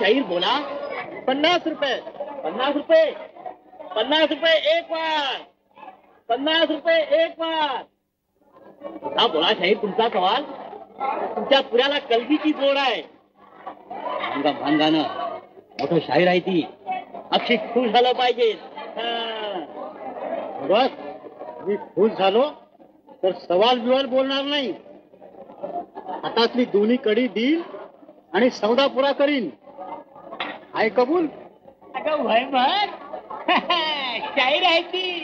शाहीर बोला. 50 रुपये, 50 रुपये, 50 रुपये एक बार, 50 रुपये एक बार. हा बोला शाहीर तुमचा सवाल. तुमच्या पुऱ्याला कलगीची जोड आहे. तुमका भांगानं मोठं शाहीर आहे ती. अक्षी खुश झालं पाहिजे. बस मी खुश झालो तर सवाल बिवाल बोलणार नाही. हातातली दोन्ही कडी देईल आणि सौदा पुरा करीन. आय कबूल. अगं वय मग शाहीर आहे ती.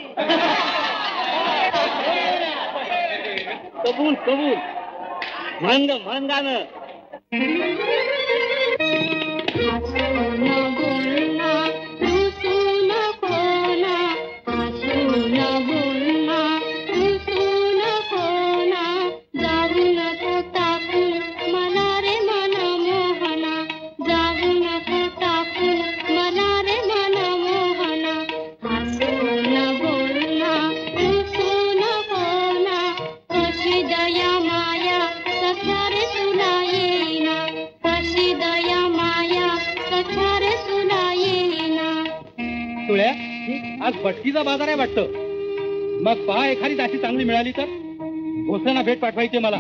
कबूल कबूल. மறந்தாம भटकीचा बाजार आहे वाटतं. मग पहा एखादी दासी चांगली मिळाली तर भोसलेना भेट पाठवायची. मला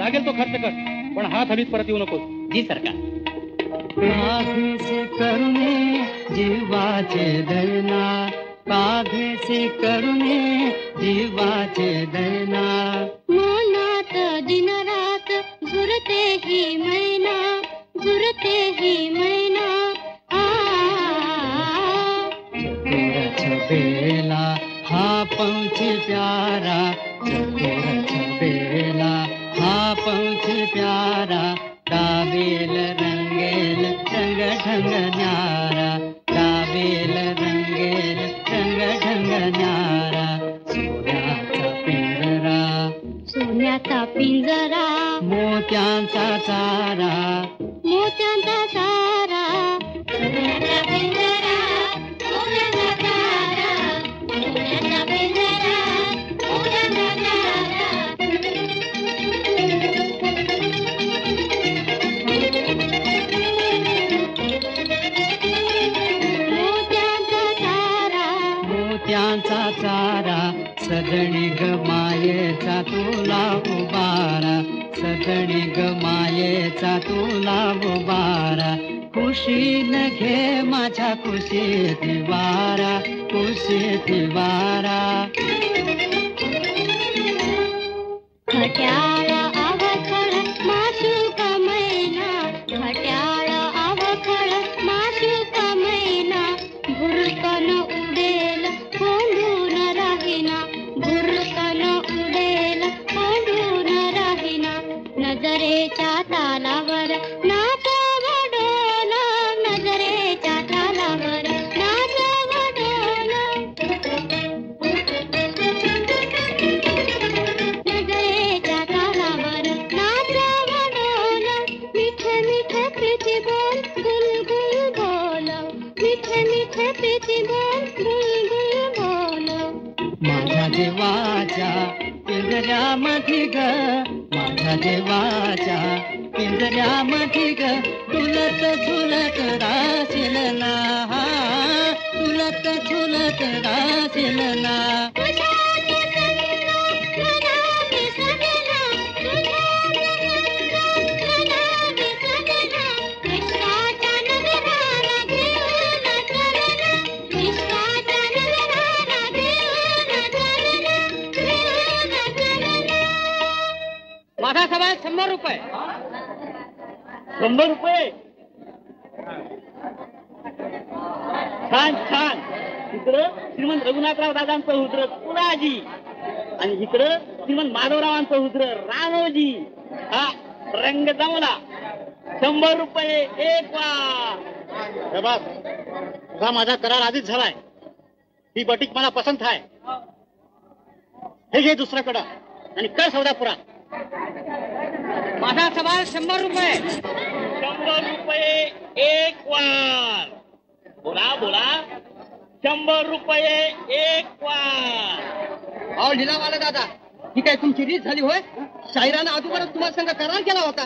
लागेल तो खर्च कर, पण हात हळीत परत येऊ नकोस. जी सरकार. काघे से करुणे जीवाचे दैना, मनात दिन रात झुरते ही मैना बेला हा पहुंचे प्यारा, बेला हा पहुंचे प्यारा, दाबेल रंगेल रंग ढंग न्यारा, दाबेल रंगेल रंग ढंग न्यारा, सोन्याचा पिंजरा मोत्यांचा सारा सोन्याचा पिंजरा मोत्यांचा सारा सजणी ग मायेचा तुला उबारा, सजणी ग मायेचा तुला उबारा, खुशीन घे माझ्या खुशी तिवारा खट्याळा आवखळ माशुक मैना, खट्याळा आवखळ माशुक मैना, भुरकन उडेल कोंडून राहिना, भुरकन उडेल कोंडून राहिना, नजरेच्या तालावर माझ्या देवाच्या पिंजऱ्यामध्ये ग तुलत झुलत राशील ना सभा 100 रुपये छान. इकडं श्रीमंत रघुनाथराव दादांचं हुजर पुराजी आणि इकडं श्रीमंत माधवरावांचं हुजर रामोजी. हा रंग जमला. 100 रुपये एक वा. हा माझा करार आधीच झालाय. ही बटीक मला पसंत आहे. हे घे दुसऱ्याकडं आणि कर सौदा पुरा. माझा सवाल 100 रुपये एक वार. बोला 100 रुपये एक वार. अहो लिलावाला दादा, ही काय तुमची रीत झाली होय? शाहिरानं आजूबाजूला तुम्हाला संग करार केला होता.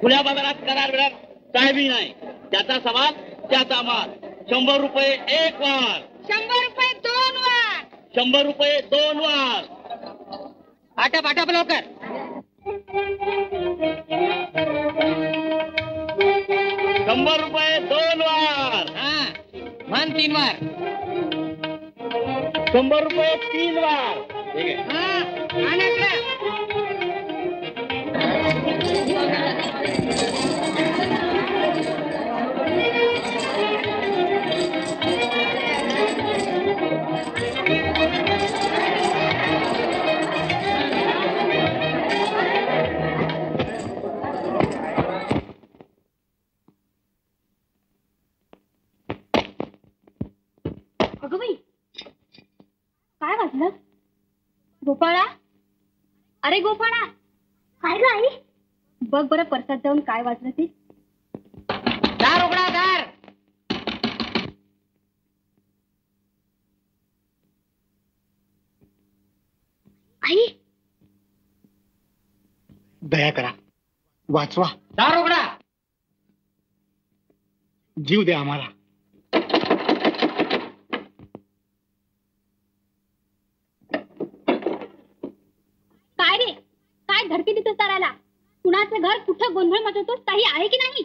खुल्या बाजारात करार बिरार काही नाही. त्याचा सवाल त्याचा माल. 100 रुपये एक वार. 100 रुपये 2 वार. 100 रुपये 2 वार. आटा लवकर. 100 रुपये 2 वार. हा मान 3 वार. 100 रुपये 3 वार. ठीक आहे. अरे गोपाळा, काय ग आई? बघ बरं परसात जाऊन काय वाजलं ते. दार उघडा, दार. आई, दया करा, वाचवा. दार उघडा. जीव दे आम्हाला. काय रे, काय धडकी देतोस दाराला? कुणाचं घर कुठं गोंधळ मचवतोस, काही आहे की नाही?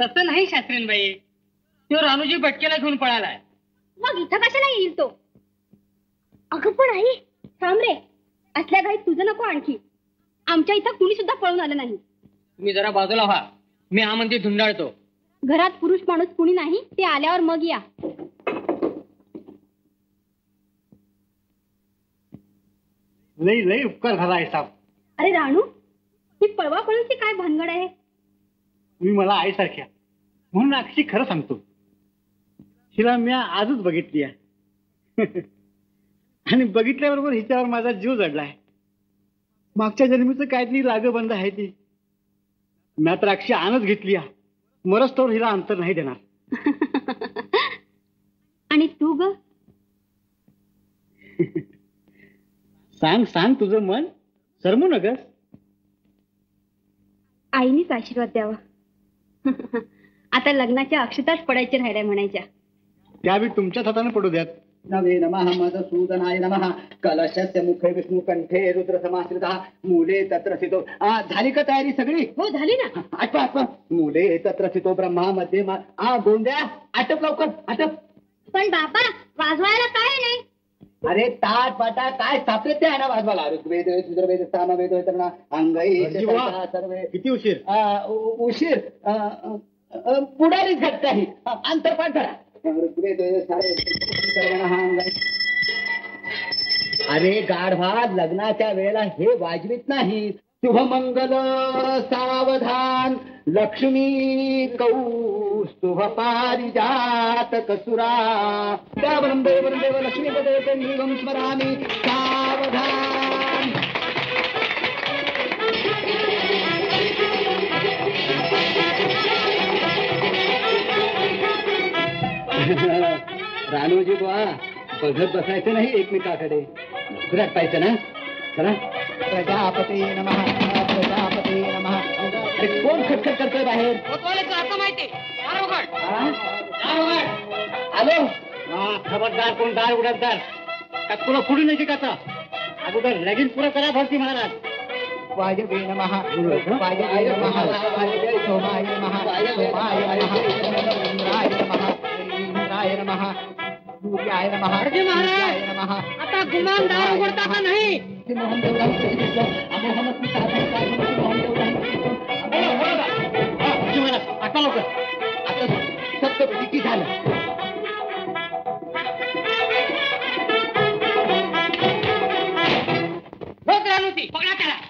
तसं नाही शास्त्रीनबाई, तो रानूजी भटकेला घेऊन पळालाय. मग इथं कशाला येईल तो? अगं पण आई थांब रे, असल्या काही तुझं नको. आणखी आमच्या इथं कुणी सुद्धा पळून आलं नाही. तुम्ही जरा बाजूला व्हा, मी हा म्हणजे धुंडाळतो. घरात पुरुष माणूस कुणी नाही, ते आल्यावर मग या. लई लई उपकार झाला आहे साहेब. अरे राणू, ही पळवा पळूनची काय भानगड आहे? मी मला आईसारख्या म्हणून अक्षी खरं सांगतो, हिला मी आजच बघितली आहे. आणि बघितल्याबरोबर हिच्यावर माझा जीव जडलाय. मागच्या जन्मीचं काहीतरी लागबंद आहे ती. मी तर अक्षी आणच घेतली आहे, मरस तर हिला अंतर नाही देणार. आणि तू ग? सांग सांग, तुझं मन शरमू नगस. आईनीच आशीर्वाद द्यावा. आता लग्नाच्या अक्षताच पडायचे राहिल्या म्हणायच्या. त्यावेळी तुमच्याच हाताने पडू द्यात. नमे नमः मधुसूदनाय नमः कलशस्य मुखे विष्णू कंठे रुद्र समाश्रितः मूले तत्र स्थितो. झाली का तयारी सगळी? हो झाली ना. आठवा आठवा, मूले तत्र स्थितो ब्रह्मा मध्ये. गोंड्या आटप लवकर, आटप. पण बाबा वाजवायला काय नाही? अरे ताट बाटा काय सापडते आहे ना वाजवायला? ऋग्वेद सुद्रवेद सामवेद तरणा अंगई. किती उशीर? उशीर पुढारीच घटता ही अंतरपाठ धरा. अरे गाढवात लग्नाच्या वेळेला हे वाजवित नाही. शुभमंगल सावधान लक्ष्मी कौस्तुभ पारिजात कसुरा. वरम देव लक्ष्मी पदे नीलम स्मरामी सावधान. रानूजी बुवा, बघत बसायचं नाही एकमेकाकडे, नजरात पाहिजे ना. चला. प्रजापती नमः प्रजापती नमः. अरे कोण खटखट करतोय बाहेर? आलो. खबरदार कोण दार उघडणार का? तुला कुठे नाही का? अगोदर लगीन पुरा करा भरती महाराज. वाजवे नमः वाजवे नमः वाजवे शोभाय नमः शोभाय नमः इंद्राय नमः इंद्राय नमः सूर्याय नमः. अरे महाराज नमः. आता गुमान दार उघडता का नाही? मोहन देवराम मोहम्मद की साहेब मोहन देवराम. आता लोक आता सत्य की झालं. बघ रानूती, पकडा त्याला.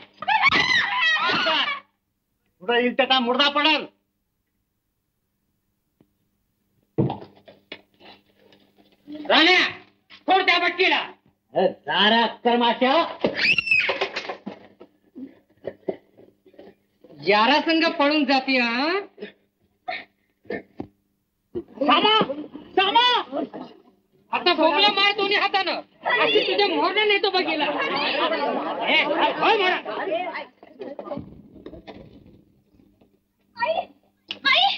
पुढे येईल त्याचा मुर्दा पडल. राण्या, सोड त्या भटकीला. सारा कर्माच्या यारा संघ पळून जाते. सामा सामा, आता भोगला मार दोन्ही हातानं. अशी तुझ्या मोहरण्या नेतो बघीला. आई, आई,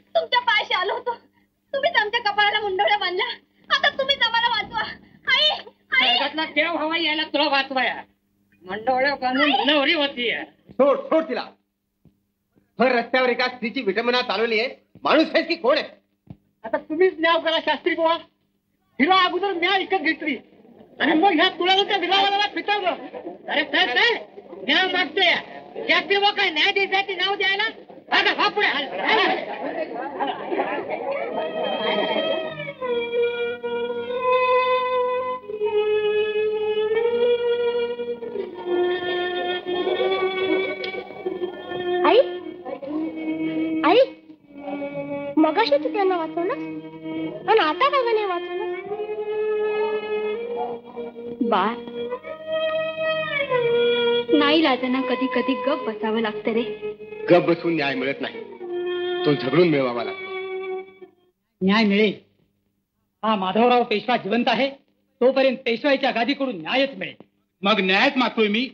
तुमच्या पायशी आलो होतो. तुम्हीच आमच्या कपाळाला मुंडवड्या बांधला. आता तुम्हीच आम्हाला वाचवा. आई, आई. जगातला देव हवा यायला तुला वाचवाया. मुंडवड्या बांधून नवरी होती. सोड सोड तिला. भर रस्त्यावर एका स्त्रीची विटंबना चालवली आहे. माणूस आहेस की कोण आहे? आता तुम्हीच न्याव करा शास्त्री बुवा. हिला अगोदर म्या विकत घेतली आणि मग ह्या तुला त्या विलावाला फितवलं. अरे सर सर, न्याय मागतोय. शास्त्री बुवा काय न्याय देशाची नाव द्यायला? आता हा पुढे आई आई, मगाशी तू त्यांना वाचवलं पण आता का नाही वाचवलं? बाळ, आई राजांना कधी कधी गप बसावं लागतं रे. गप बसून न्याय मिळत नाही, तो झगडून मिळवावा लागतो. न्याय मिळेल हा माधवराव पेशवा जिवंत आहे तोपर्यंत पेशवाईच्या गादीकडून न्यायच मिळेल. मग न्यायच मागतोय मी,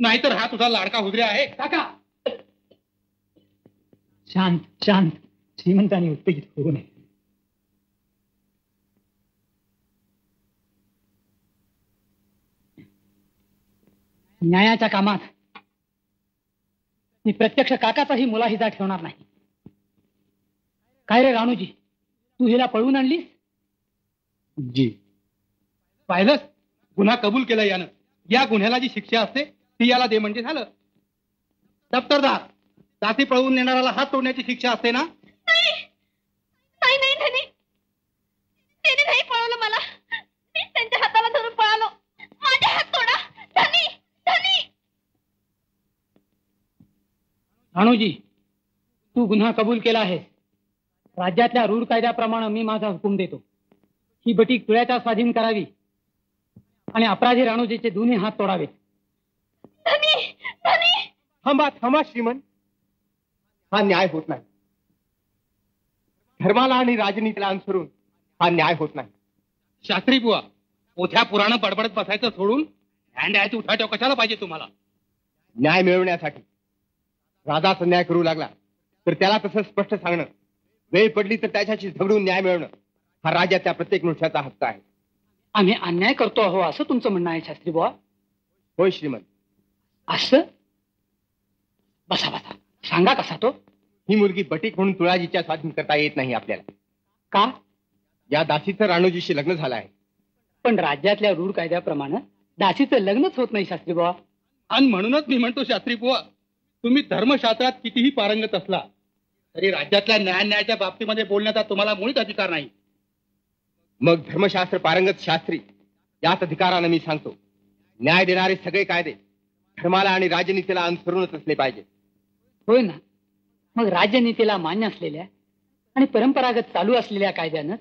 नाहीतर हा तुझा लाडका हुजरे आहे काका. शांत शांत, श्रीमंतांनी उत्तेजित होऊ नये. न्यायाच्या कामात मी प्रत्यक्ष काकाचाही मुलाहिजा ठेवणार नाही. काय रे राणूजी, तू हिला पळवून आणलीस? जी. पाहिलंस, गुन्हा कबूल केला यानं. या गुन्ह्याला जी शिक्षा असते ती याला दे म्हणजे झालं. दफ्तरदार, जाती पळवून नेणाऱ्याला हात तोडण्याची शिक्षा असते ना? नाही नाही नाही, त्याने नाही पळवलं मला, मी त्यांच्या हाताला धरून पळालो. माझे हात तोडा. धनी धनी राणूजी, तू गुन्हा कबूल केला आहे. राज्यातल्या रूढ कायद्याप्रमाणे मी माझा हुकूम देतो, ही बटी तुळ्याच्या स्वाधीन करावी आणि अपराधी राणूजीचे दोन्ही हात तोडावेत. थांबा थांबा श्रीमन, हा न्याय होत नाही. धर्माला आणि राजनीतीला अनुसरून हा न्याय होत नाही. शास्त्री बुवा, मोठ्या पुराणं बडबडत बसायचं सोडून न्यायाची उठाठेव कशाला पाहिजे तुम्हाला? न्याय मिळवण्यासाठी राजाचा न्याय करू लागला तर त्याला तसं स्पष्ट सांगणं, वेळ पडली तर त्याच्याशी झगडून न्याय मिळवणं हा राज्याच्या प्रत्येक मनुष्याचा हक्क आहे. आम्ही अन्याय करतो आहो असं तुमचं म्हणणं आहे शास्त्री बुवा? होय श्रीमंत. असं? बसा बसा, सांगा कसा तो? ही मुलगी बटीक म्हणून तुळाजीच्या स्वाधीन करता येत नाही आपल्याला. का? या दासीचं राणूजीशी लग्न झालं आहे. पण राज्यातल्या रूढ कायद्याप्रमाणे दासीचं लग्नच होत नाही शास्त्री बुवा. आणि म्हणूनच मी म्हणतो शास्त्री बुवा, तुम्ही धर्मशास्त्रात कितीही पारंगत असला तरी राज्यातल्या न्यायाच्या बाबतीमध्ये बोलण्याचा तुम्हाला मुळीच अधिकार नाही. मग धर्मशास्त्र पारंगत शास्त्री, याच अधिकारानं मी सांगतो, न्याय देणारे सगळे कायदे धर्माला आणि राजनीतीला अनुसरूनच असले पाहिजे. होय ना, मग राज्यनीतीला मान्य असलेल्या आणि परंपरागत चालू असलेल्या कायद्यानं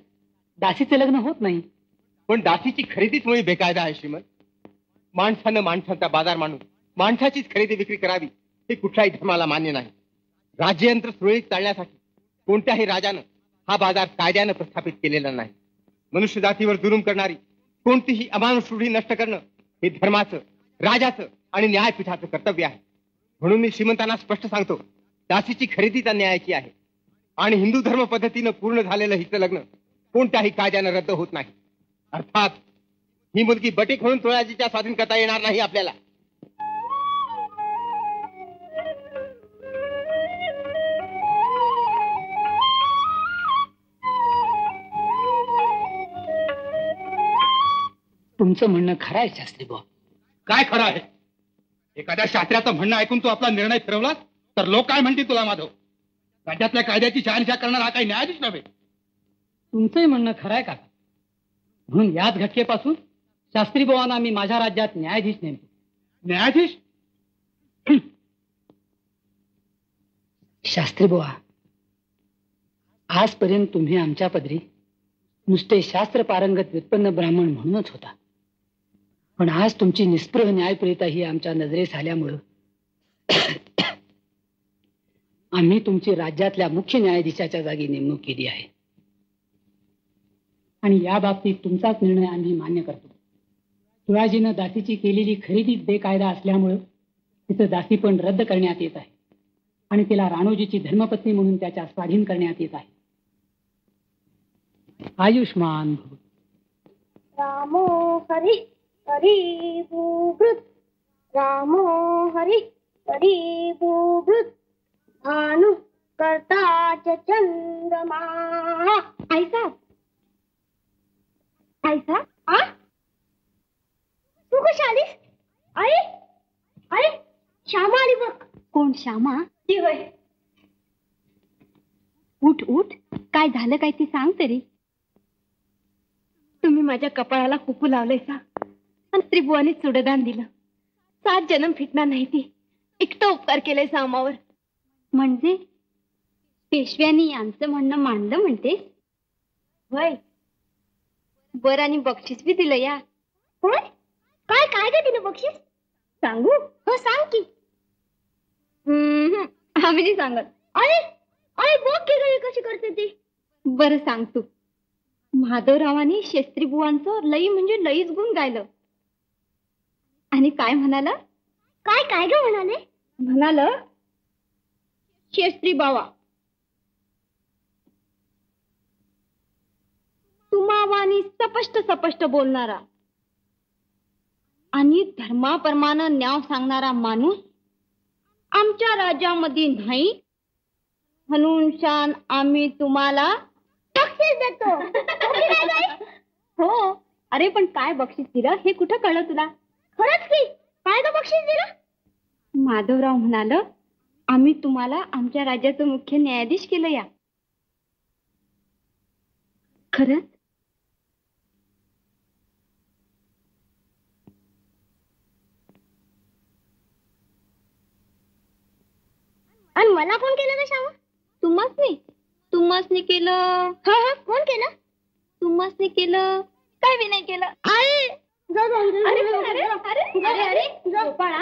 दासीचे लग्न होत नाही. पण दासीची खरेदीच मुळी बेकायदा आहे श्रीमंत. माणसानं माणसाचा बाजार मानून माणसाचीच खरेदी विक्री करावी हे कुठल्याही धर्माला मान्य नाही. राज्ययंत्र सुरळीत चालण्यासाठी कोणत्याही राजानं हा बाजार कायद्यानं प्रस्थापित केलेला नाही. मनुष्य जातीवर दुरून करणारी कोणतीही अमानुष रूढी नष्ट करणं हे धर्माचं, राजाचं आणि न्यायपीठाचं कर्तव्य आहे. म्हणून मी श्रीमंतांना स्पष्ट सांगतो, दासीची खरेदी त्या न्यायाची आहे आणि हिंदू धर्म पद्धतीनं पूर्ण झालेलं हिचं लग्न कोणत्याही कायद्यानं रद्द होत नाही. अर्थात ही मुलगी बटीक म्हणून तुळाजीच्या स्वाधीन करता येणार नाही आपल्याला. तुमचं म्हणणं खरं आहे शास्त्री बुवा. काय खरं आहे? एखाद्या शास्त्राचं म्हणणं ऐकून तू आपला निर्णय फिरवला तर लोक काय म्हणतील तुला माधव? राज्यातल्या कायद्याची शहानिशा करणार हा काही न्यायाधीश नव्हे. तुमचंही म्हणणं खरं आहे काका, म्हणून याच घटकेपासून शास्त्री बुवांना मी माझ्या राज्यात न्यायाधीश नेमतो. न्यायाधीश? शास्त्री बुवा, आजपर्यंत तुम्ही आमच्या पदरी नुसते शास्त्र पारंगत व्युत्पन्न ब्राह्मण म्हणूनच होता. पण आज तुमची निष्प्रह न्यायप्रियता ही आमच्या नजरेस आल्यामुळं आम्ही तुमची राज्यातल्या मुख्य न्यायाधीशाच्या जागी नेमणूक केली आहे आणि या बाबतीत तुमचाच निर्णय आम्ही मान्य करतो. तुळाजीनं दासीची केलेली खरेदी बेकायदा असल्यामुळं तिचं दासीपण रद्द करण्यात येत आहे आणि तिला राणूजीची धर्मपत्नी म्हणून त्याच्या स्वाधीन करण्यात येत आहे. आयुष्मान भव. रामो हरी हरी भूभृत, रामो हरी हरी भूभृत, आनु करता चंद्रमा. ऐसा ऐसा आ तू कशी आलीस? अरे अरे श्यामा आली बघ. कोण श्यामा? ती होय. उठ उठ, काय झालं काय ती सांग तरी. तुम्ही माझ्या कपाळाला कुकू लावलायसा आणि त्रिभुवाने चुडदान दिलं. 7 जन्म फिटणार नाही ती. एकटा उपकार केलाय सामावर. म्हणजे पेशव्यानी आमचं म्हणणं मानलं म्हणते वय? बर, आणि बक्षीस बी दिलं या. होय? काय काय दिलं बक्षीस? सांगू? हो सांग की. आम्ही नाही सांगत. अरे अरे बघ की गळी कशी करते ती. बरं सांग तू, माधवरावांनी शस्त्रीबुवांचं लई म्हणजे लईच गुण गायलं आणि काय म्हणाला? काय काय ग म्हणाले? म्हणाला शस्त्री बावा तुम्हावानी स्पष्ट स्पष्ट बोलणारा आणि धर्माप्रमाणे न्याय सांगणारा माणूस आमच्या राज्यामध्ये नाही, म्हणून शान आम्ही तुम्हाला बक्षीस देतो. हो अरे पण काय बक्षीस दिलं हे कुठं कळलं तुला? खरंच की काय ग बक्षीस दिलं? माधवराव म्हणाल आम्ही तुम्हाला आमच्या राज्याचं मुख्य न्यायाधीश केलं. या खरंच आणि मला फोन केला ना श्यामा? तुम्हासनी केलं? हा हा फोन केला तुम्हासनी केलं काय बी नाही केलं. अरे अरे बाळा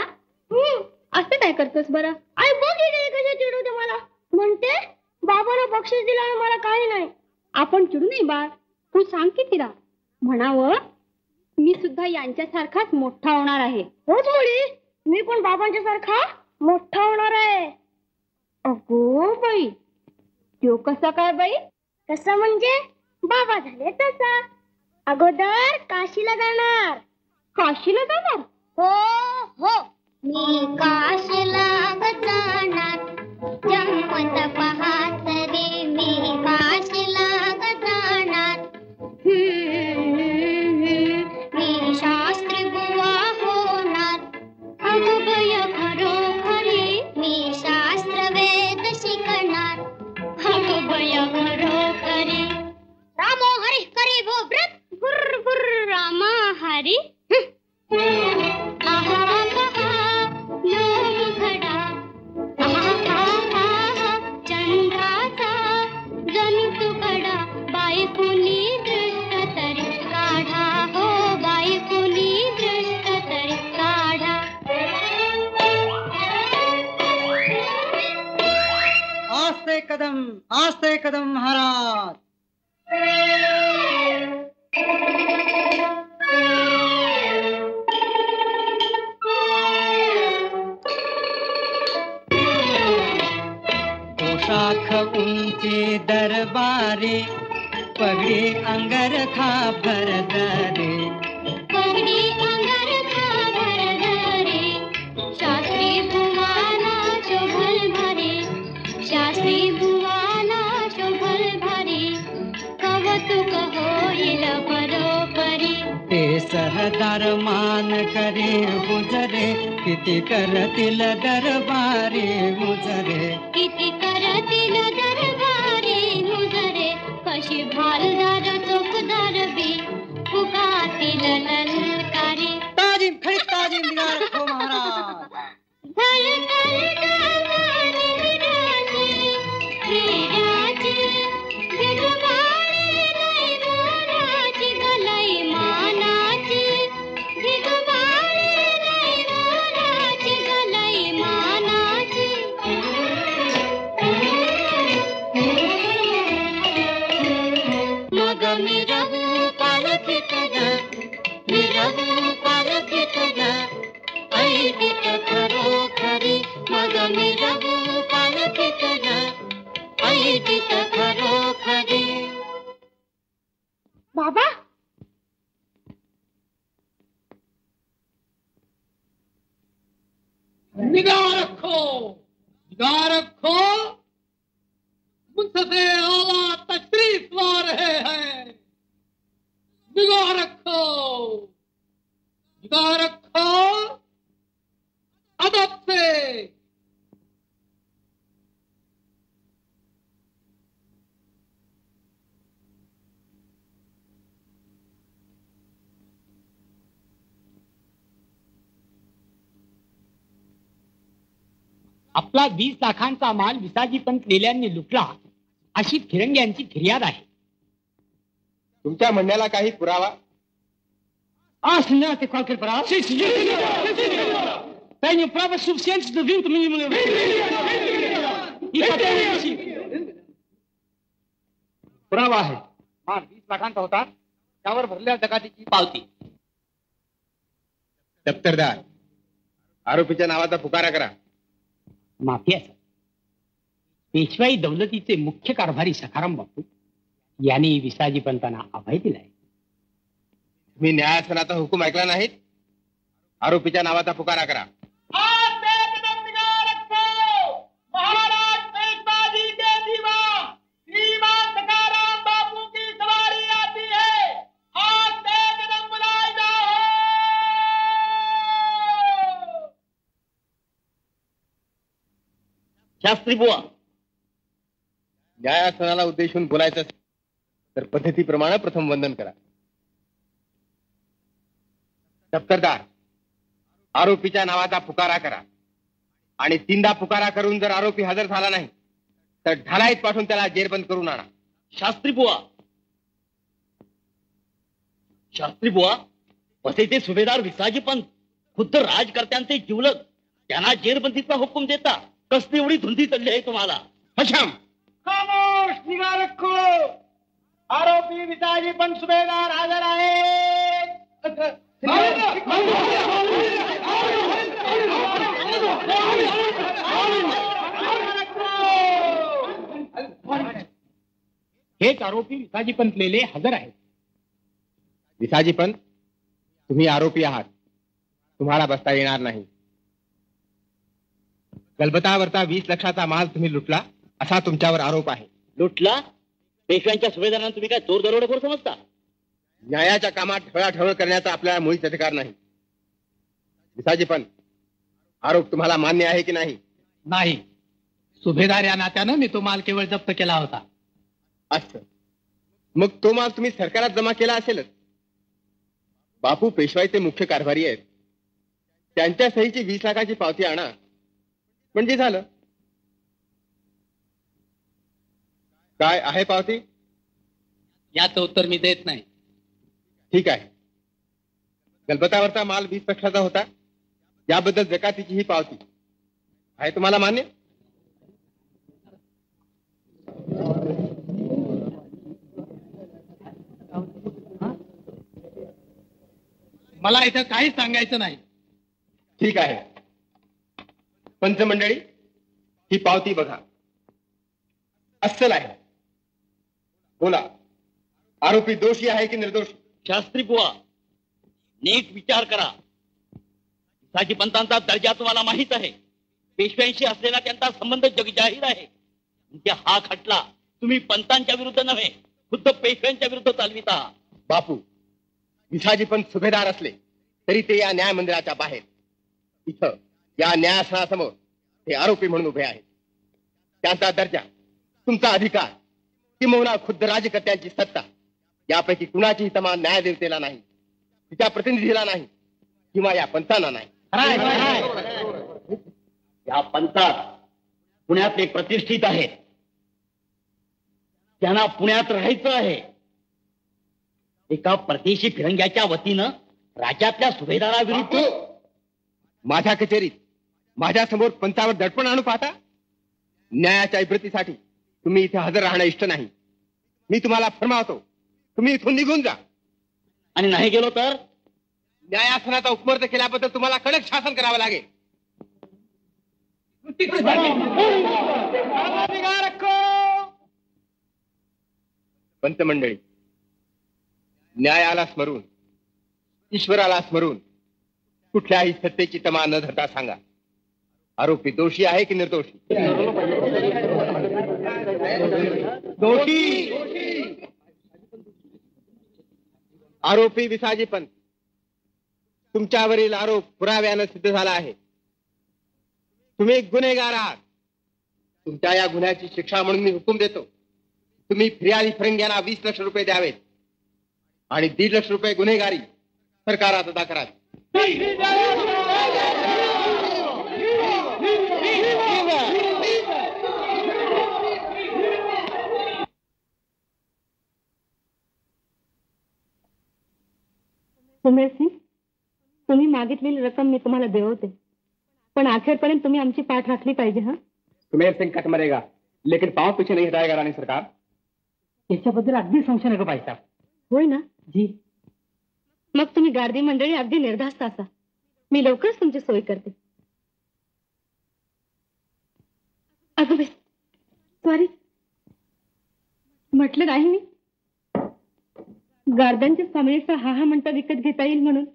असं काय करतोस? बरं आई बघ कशा चिडवते मला, म्हणते बाबाला बक्षीस दिला आणि मला काही नाही. आपण चिडू नाही बाळ, तू सांग की तिला, म्हणावं मी सुद्धा यांच्यासारखाच मोठा होणार आहे. होच मुली मी पण बाबांच्या सारखा मोठा होणार आहे. अगो बाई तो कसा काय बाई? कसा म्हणजे बाबा झाले तसा. अगोदर काशीला जाणार. काशीला जाणार? हो हो मी काशीला जाणार. जमत पाहत रे मी काशीला जाणार. मी शास्त्री बुवा होणार. अगं बाई खरोखरी मी शास्त्र वेद शिकणार. अगं बाई खरोखरी रामो हरी करे भो व्रत गुर गुर रामा हरी. आस्ते कदम महाराज. पोशाख उंची दरबारी पगड़ी अंगरखा भरदारी. पगड़ी अंगरखा भरदारी शास्त्री भुवाना शोभल भरे. शास्त्री भुवाना शोभल भरे कवतु कहो इला परोपरी. ते सहदार मान करे गुजरे किती करतील दरबारी गुजरे. किती करतील दरबारी गुजरे कशी भालदार चौकदार बी पुकातील ललकारी. तारीम खरी तारीम यार हो महाराज. धर करता मान विराजे विराजे भिगवाले नाही राजी गलाई मानाचे. भिगवाले नाही राजी गलाई मानाचे. मग मी रहू पालखीत ग मी रहू पालखीत ग आई गीत खरोखरी. मग मी रहू पालखीत ग आई गीत खरोखरी. बाबा निगाह रखो मुझसे आला तशरीफ ला रहे हैं. निगाह रखो निगाह रखो अदब से. आपला 20 लाखांचा माल विसाजी पंत लेल्यांनी लुटला अशी फिरंग्यांची फिर्याद आहे. तुमच्या म्हणण्याला काही पुरावा? पुरावा आहे. मार 20 लाखांचा होता, त्यावर भरल्या जकातीची पावती. दप्तरदार, आरोपीच्या नावाचा पुकारा करा. माफिया सर, पेशवाई दौलतीचे मुख्य कारभारी सखाराम बापू यांनी विसाजी पंतांना अभय दिलाय. मी न्यायासनाचा हुकूम ऐकला नाही. आरोपीच्या नावाचा पुकारा करा. शास्त्री बुवा, न्यायासनाला उद्देशून बोलायचं तर पद्धतीप्रमाणे प्रथम वंदन करा. दप्तरदार, आरोपीच्या नावाचा पुकारा करा आणि 3दा पुकारा करून जर आरोपी हजर झाला नाही तर ढालाईत पाठवून त्याला जेरबंद करून आणा. शास्त्री बुवा, शास्त्री बुवा, पसेचे सुभेदार विसाजी पंत खुद्द राजकर्त्यांचे जिवलग, त्यांना जेरबंदीचा हुकूम देता कसली एवढी धुंदी चढली आहे तुम्हाला? हशाम, खामोश, निगा रखो. आरोपी विसाजी पंत सुभेदार हजर आहेत. हेच आरोपी विसाजी पंत लेले हजर आहेत. विसाजी पंत, तुम्ही आरोपी आहात, तुम्हाला बसता येणार नाही. गलबतावरचा 20 लाखाचा माल तुम्ही लुटला असा तुमच्यावर आरोप आहे. लुटला? पेशव्यांच्या सुभेदारांना तुम्ही काय चोर दरोडेखोर समजता? न्यायाच्या कामात ठळाठळ करण्याचा आपल्याला मुळीच अधिकार नाही. विसाजी पंत, आरोप तुम्हाला मान्य आहे की नाही? नाही. सुभेदार या नात्यानं मी तो माल केवळ जप्त केला होता. अच्छा, मग तो माल तुम्ही सरकारात जमा केला असेलच. बापू पेशवाईचे मुख्य कारभारी आहेत, त्यांच्या सहीची 20 लाखाची पावती आणा म्हणजे झालं. काय आहे पावती? याचं उत्तर मी देत नाही. ठीक आहे. गलबतावरचा माल 20 लाखाचा होता, याबद्दल जकातीची ही पावती आहे, तुम्हाला मान्य? मला इथं काहीच सांगायचं नाही. ठीक आहे. पंचमंडळी, ही पावती बघा, अस्सल आहे. बोला, आरोपी दोषी आहे की निर्दोषी? शास्त्री बुवा, नीट विचार करा. विसाजी पंतांचा दर्जा तुम्हाला माहित आहे. पेशव्यांशी असलेला त्यांचा संबंध जगजाहीर आहे. म्हणजे हा खटला तुम्ही पंतांच्या विरुद्ध नव्हे, खुद्द पेशव्यांच्या विरुद्ध चालवित आहात. बापू, विसाजी पंत सुभेदार असले तरी ते या न्याय मंदिराच्या बाहेर इथं या न्यायासनासमोर हे आरोपी म्हणून उभे आहेत. त्यांचा दर्जा, तुमचा अधिकार किंवा खुद्द राजकर्त्यांची सत्ता यापैकी कुणाचीही तमा न्यायदेवतेला नाही, तिच्या प्रतिनिधीला नाही किंवा या पंतांना नाही. या पंतात पुण्यात एक प्रतिष्ठित आहे, त्यांना पुण्यात राहायचं आहे. एका परदेशी फिरंग्याच्या वतीनं राज्यातल्या सुभेदाराविरुद्ध माझ्या कचेरीत माझ्यासमोर पंचावर दडपण आणू पाहता? न्यायाच्या इब्रतीसाठी तुम्ही इथे हजर राहणं इष्ट नाही. मी तुम्हाला फरमावतो, तुम्ही इथून निघून जा. आणि नाही गेलो तर न्यायासनाचा उपमर्द केल्याबद्दल तुम्हाला कडक शासन करावं लागेल. पंचमंडळी, न्यायाला स्मरून, ईश्वराला स्मरून कुठल्याही सत्तेची तमा न धरता सांगा, आरोपी दोषी आहे की निर्दोषी? दोषी. आरोपी विसाजी पंत, तुमच्यावरील आरोप पुराव्यानं सिद्ध झाला आहे. तुम्ही एक गुन्हेगार आहात. तुमच्या या गुन्ह्याची शिक्षा म्हणून मी हुकूम देतो, तुम्ही फिर्यादी फिरंग्यांना 20 लाख रुपये द्यावेत आणि 1.5 लाख रुपये गुन्हेगारी सरकारात अदा करावी. सुमेर सिंग, तुम्ही मागितलेली रक्कम मी तुम्हाला देवते, पण अखेरपर्यंत तुम्ही आमची पाठ राखली पाहिजे. हा, कुमेर सिंह कट मरेगा लेकिन पांव पीछे नहीं हटाएगा राणी सरकार। याच्याबद्दल अगदी संशय नको पाहिजे होय ना जी? मग तुम्ही गार्दी मंडळी अगदी निर्धास्त असा, मी लवकरच तुमची सोय करते। अगं सॉरी म्हटलं नाही मी, गार्दांच्या स्वामीचा हा हा म्हणता विकत घेता येईल म्हणून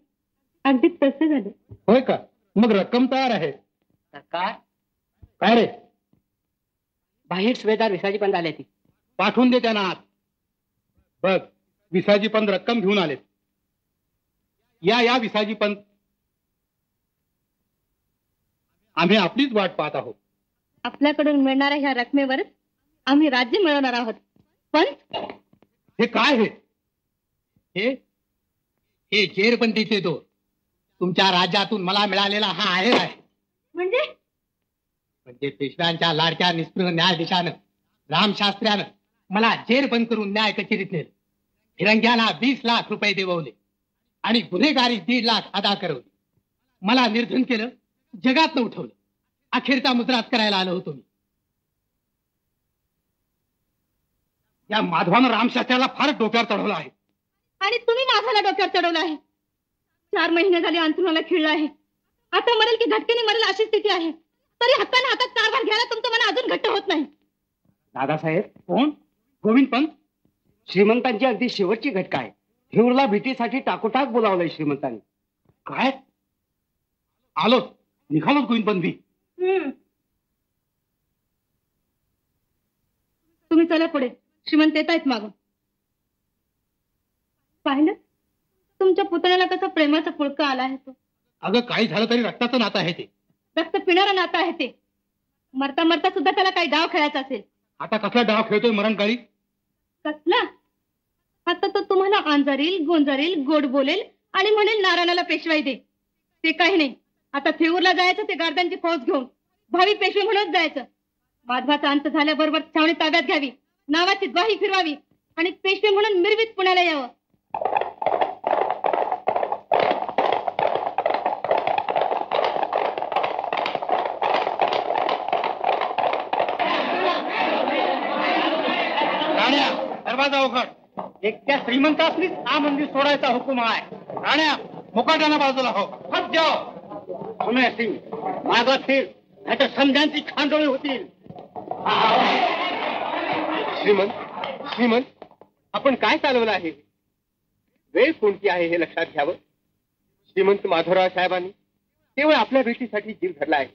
अगदी तसे झाले। होय का? मग रक्कम तयार आहे सरकार? काय रे बाहेर सुभेदार विसाजी पण आले, ती पाठवून दे त्यांना आत। बघ विसाजी पण रक्कम घेऊन आले। या या विसाजी पंत, आम्ही आपलीच वाट पाहत आहोत। आपल्याकडून मिळणाऱ्या ह्या रकमेवर आम्ही राज्य मिळवणार आहोत। पण हे काय आहे? हे हे जेरबंदीचे दोर तुमच्या राज्यातून मला मिळालेला हा आहेर आहे। म्हणजे म्हणजे पेशव्यांच्या लाडक्या निष्पृह न्यायाधीशानं रामशास्त्र्यानं मला जेरबंद करून न्याय कचेरीत नेलं, फिरंग्याला 20 लाख रुपये देववले आणि गुन्हेगारी 1.5 लाख अदा करवली, मला निर्धन केलं, जगात न उठवलं, अखेरचा मुजरात करायला आलो होतो मी। या माधवानं रामशास्त्र्याला फार डोक्यावर चढवलं आहे आणि तुम्ही माझ्याला डोक्यावर चढवलं आहे। 4 महिने झाले अंथरुणाला खिळलं आहे, आता मरेल की घटकेने मरेल अशी स्थिती आहे, तरी हाताने हातात कारभार घ्यायला तुमचं मन अजून घट्ट होत नाही। दादासाहेब कोण? गोविंद पंत श्रीमंतांची अगदी शेवटची घटका आहे, हिवरला भेटीसाठी टाकोटाक बोलावलंय श्रीमंतांनी। काय आलो निघालो गोविंद पंत, तुम्ही चला पुढे, श्रीमंत येत आहेत मागून। पाहिलं तुमच्या पुतण्याला कसा प्रेमाचा पुळका आला आहे तो। अगं काही झालं तरी रक्ताचं नातं आहे ते, रक्त पिणारा नातं आहे ते, मरता मरता सुद्धा त्याला काही डाव खेळायचा असेल। आता कसला डाव खेळतोय मरणकाळी? कसला? आता तो तुम्हाला आंजारील, गोंजारील, गोड बोलेल आणि म्हणेल नारायणाला पेशवाई दे। ते काही नाही, आता थेऊरला जायचं ते गार्दांची फौज घेऊन, भावी पेशवे म्हणून जायचं। माधवाचा अंत झाल्याबरोबर छावणी ताब्यात घ्यावी, नावाची ग्वाही फिरवावी आणि पेशवे म्हणून मिरवीत पुण्याला यावं। दरवाजा उघड, एकट्या श्रीमंतासनीच हा मंदिर सोडायचा हुकूम आहे। राण्या मुकाट्यानं बाजूला हो, फट जाओ। सुमे सिंग मागत फिर नाही तर समजांची खांदोळी होतील। श्रीमंत श्रीमंत आपण काय चालवलं आहे? वेळ कोणती आहे हे लक्षात घ्यावं। श्रीमंत माधवराव साहेबांनी केवळ आपल्या भेटीसाठी जीव धरला आहे।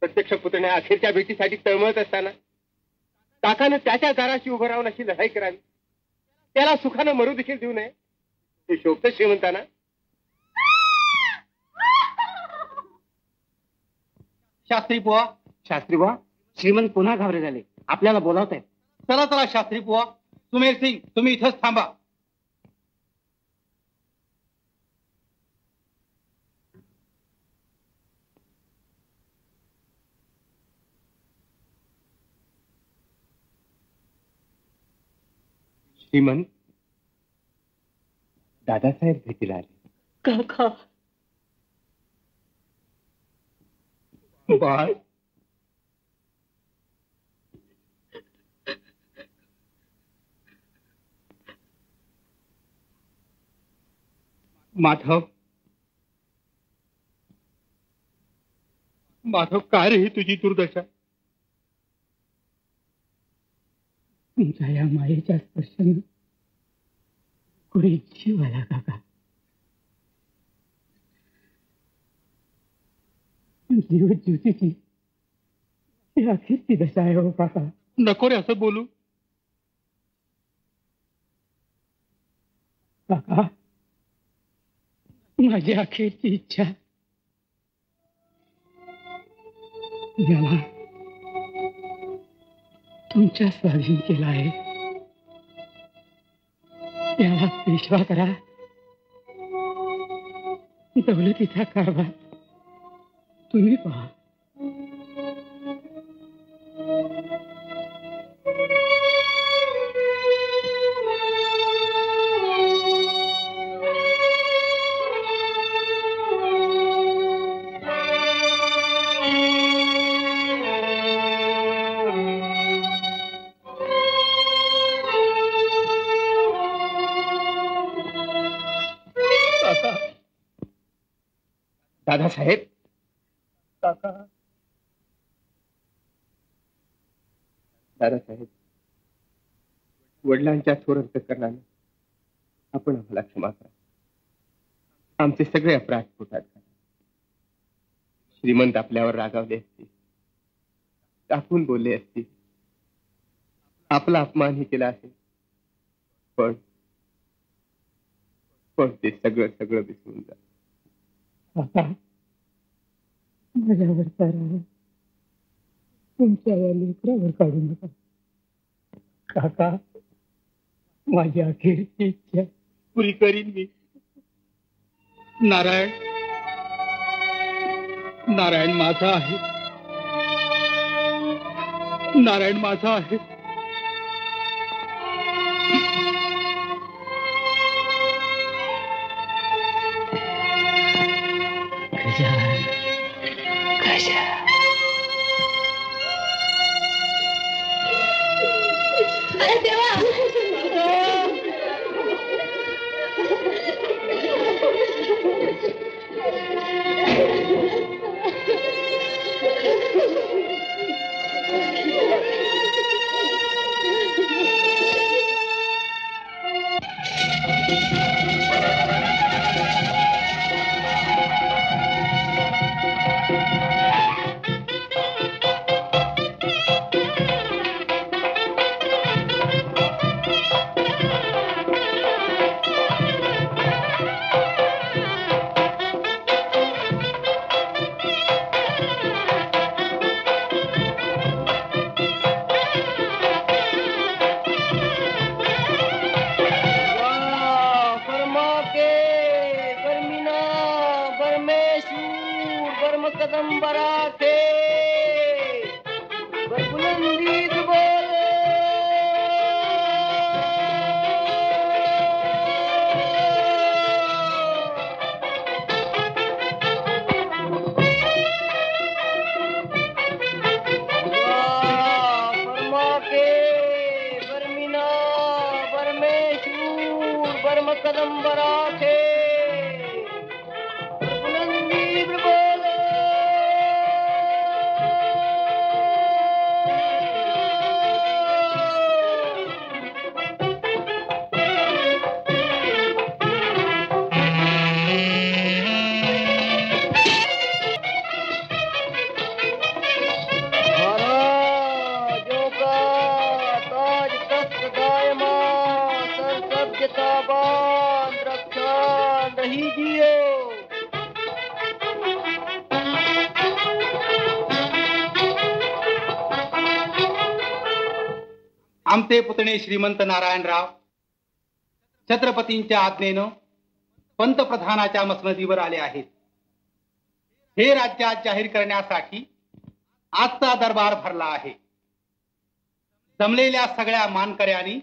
प्रत्यक्ष पुतण्या अखेरच्या भेटीसाठी तळमळत असताना काकानं त्याच्या दाराशी उभं राहून अशी लढाई करावी, त्याला सुखानं मरू देखील देऊ नये, ते शोभतं श्रीमंतांना। शास्त्री बुवा, शास्त्री बुवा श्रीमंत पुन्हा घाबरे झाले, आपल्याला बोलावत आहेत। चला चला शास्त्री बुवा, सुमेर सिंग तुम्ही इथंच थांबा। श्रीमंत दादासाहेब भेटीला आले। काका माधव माधव काय रे ही तुझी दुर्दशा? तुमच्या या मायेच्या स्पर्शाने कुणी जीव आला काका, जीव ज्योतीची अखेर ती दशा आहे हो काका। नको रे असं बोलू काका, माझी अखेरची इच्छा याला तुमच्या स्वाधीन केला आहे, त्याला पेशवा करा, दौलतीचा कारभार तुम्ही पहा। दादा साहेब काका दादा साहेब वडिलांच्या थोर अंतकरणाने आपण आम्हाला क्षमा करा. आमचे सगळे अपराध पोटात श्रीमंत आपल्यावर रागावले असते, टाकून बोलले असते, आपला अपमान ही केला असेल, पण ते सगळं सगळं विसरून जा. माझ्यावर तारा तुमच्या या लेकरावर काढू नका काका. माझी अखेरची इच्छा पुरी करीन मी. नारायण नारायण माझा आहे, नारायण माझा आहे. आमचे पुतणे श्रीमंत नारायणराव छत्रपतींच्या आज्ञेनं पंतप्रधानाच्या मसनदीवर आले आहेत. हे राज्यात जाहीर करण्यासाठी आजचा दरबार भरला आहे. जमलेल्या सगळ्या मानकऱ्यांनी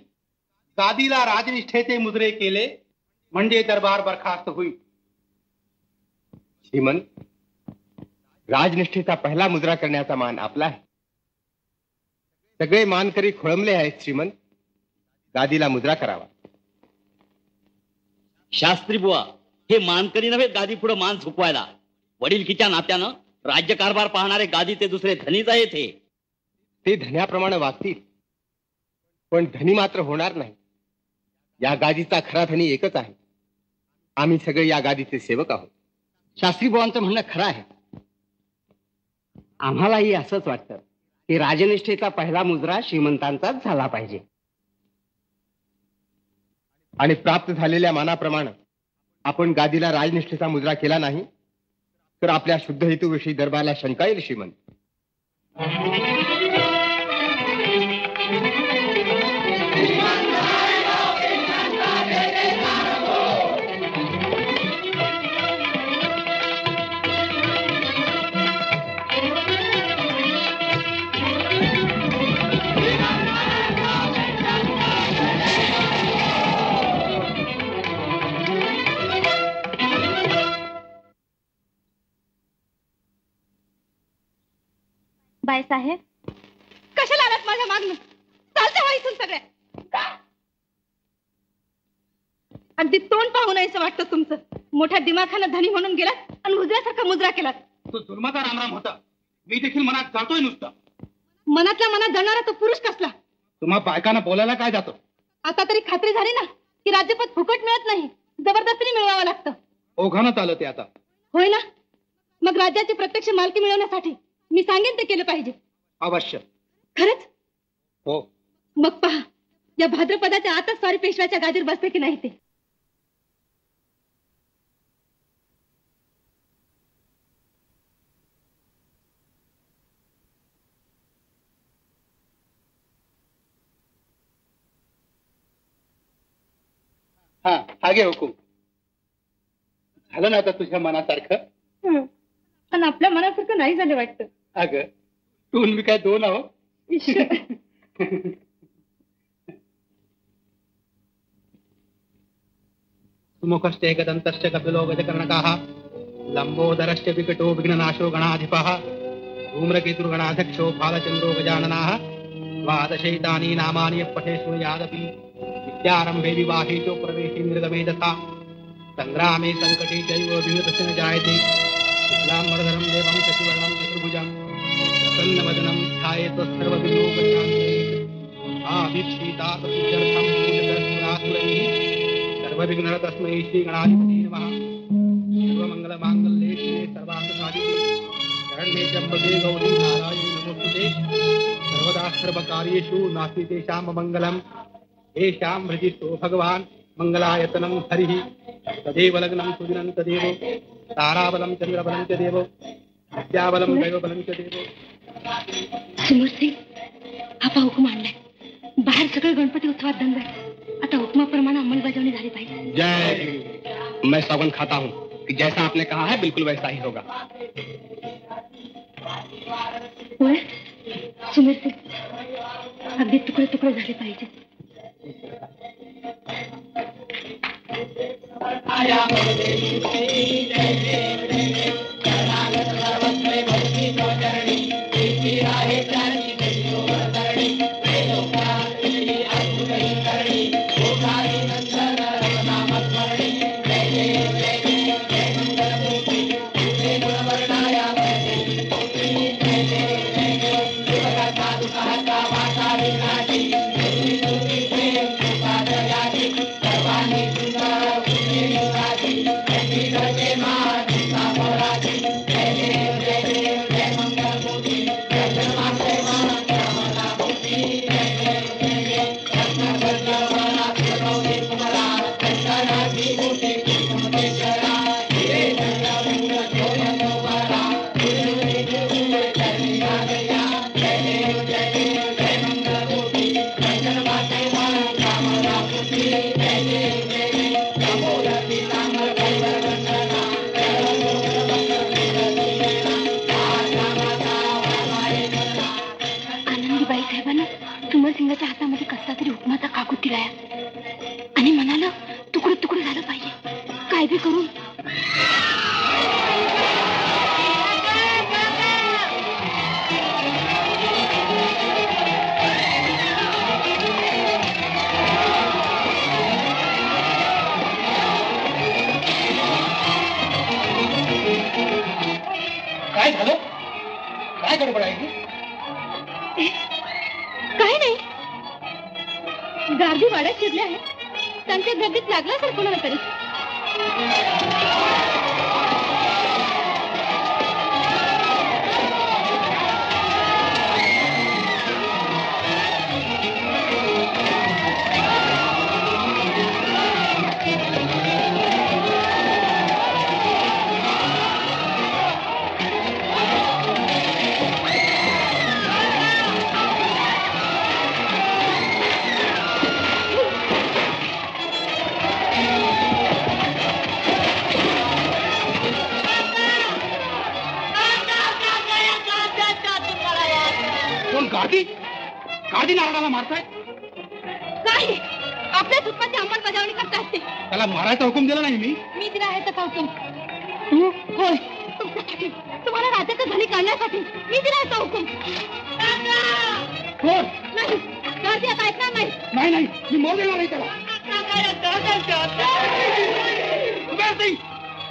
गादीला राजनिष्ठेचे मुजरे केले म्हणजे दरबार बरखास्त होईल. श्रीमंत, राजनिष्ठेचा पहिला मुजरा करण्याचा मान आपला आहे. सगळे मानकरी खोळंबले आहेत श्रीमंत. गादीला मुजरा करावा. शास्त्री बुवा, हे मानकरी नव्हे गादी पुढे मान झुकवायला. वडिलकीच्या नात्यानं राज्यकारभार पाहणारे गादी ते दुसरे धनीच आहेत. हे ते धन्याप्रमाणे वागतील पण धनी मात्र होणार नाही. या गादीचा खरा धनी एकच आहे. आम्ही सगळे या गादीचे सेवक आहोत. शास्त्री बुवांचं म्हणणं खरं आहे. आम्हालाही असंच वाटतं. राजनिष्ठेचा पहिला मुजरा श्रीमंतांचाच झाला पाहिजे आणि प्राप्त झालेल्या मानाप्रमाणे आपण गादीला राजनिष्ठेचा मुजरा केला नाही तर आपल्या शुद्ध हेतूविषयी दरबारला शंका येईल. श्रीमंत बाय साहेब, कशाला आलात माझ्या मागणं? चालतं वय इथून सगळे. अगदी तोंड पाहू नयेच वाटतं तुमचं. मोठ्या दिमाखानं धनी म्हणून गेलात आणि मुजऱ्यासारखा मुजरा केलात. तो जुलमाचा रामराम होता. मी देखील मनात जातोय नुसता. मनातल्या मनात जाणारा तो पुरुष कसला? तुम्हा बायकांना बोलायला काय जातो? आता तरी खात्री झाली ना की राज्यपद फुकट मिळत नाही, जबरदस्तीने मिळवावं लागतं. ओघाना चालत आहे आता. होय ना, मग राज्याची प्रत्यक्ष मालकी मिळवण्यासाठी मी सांगेन ते केलं पाहिजे. अवश्य. खरंच? हो. मग पहा या भाद्रपदाच्या आताच स्वारी पेशव्याच्या गादीवर बसते की नाही ते. हाँ आगे हुकूम. झालं ना आता तुझ्या मनासारखं? पण आपल्या मनासारखं नाही झालं वाटतं. अगं तू मी काय दोन आहो. सुमुखश्च एकदन्तश्च कपिलो गजकर्णकाः लंबोदरश्च विकटो विघ्ननाशो गणाधिपः धूम्रकेतुर्गणाध्यक्षो भालचन्द्रो गजाननः द्वादशैतानि नामानि पठेषु यादपि विद्यारंभे विवाहे च प्रवेशे निर्गमे तथा संग्रामे संकटे चैव विमृतस्य न जायते विश्वाम्बरधरं देवं शशिवर्णं चतुर्भुजं प्रसन्नवदनं ध्यायेत् सर्वविघ्नोपशान्तये आभीक्षितार्थं पूर्णदर्शनासुरैः सर्वविघ्नहर तस्मै श्री गणाधिपतये नमः. सर्वमंगलमांगल्ये शिवे सर्वार्थसाधिके शरण्ये त्र्यम्बके गौरी नारायणी नमोस्तुते. सर्वदा सर्वकार्येषु नास्ति तेषां मङ्गलं येषां भजतो भगवान् मंगलायतनं हरिः. तदेव लग्नं सुदिनं तदेव ताराबलं चन्द्रबलं च देवो विद्याबलं दैवबलं च देवो. समूर्ती आपा हुकूम आणलाय. बाहेर सगळे गणपती उत्सवात दंग आहे. आता हुक्मा प्रमाण अंमलबजावनी झाली पाहिजे. जय. मैं सगन खाता हूँ कि जैसा आपने कहा है बिल्कुल वैसा ही होगा. सुमेर सिंह अगदी तुकडे तुकडे झाले पाहिजे.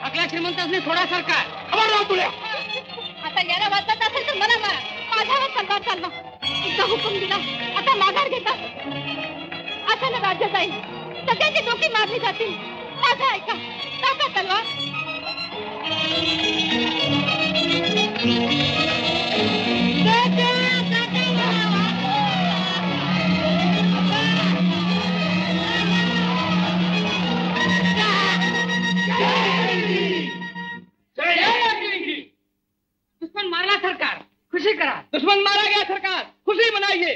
आपल्या श्रीमंतांनी थोडा सरकार खबरदार तुला आता याला वाचत असेल तर मला मारा माझ्यावर संकार चालवा तुझा हुकूम दिला आता माघार घेता आता ना राज्य जाईल सगळ्यांची डोकी मारली जातील माझा ऐका टाका तलवार दुश्मन मारा सरकार खुशी करा दुश्मन मारा गया सरकार खुशी मनाइए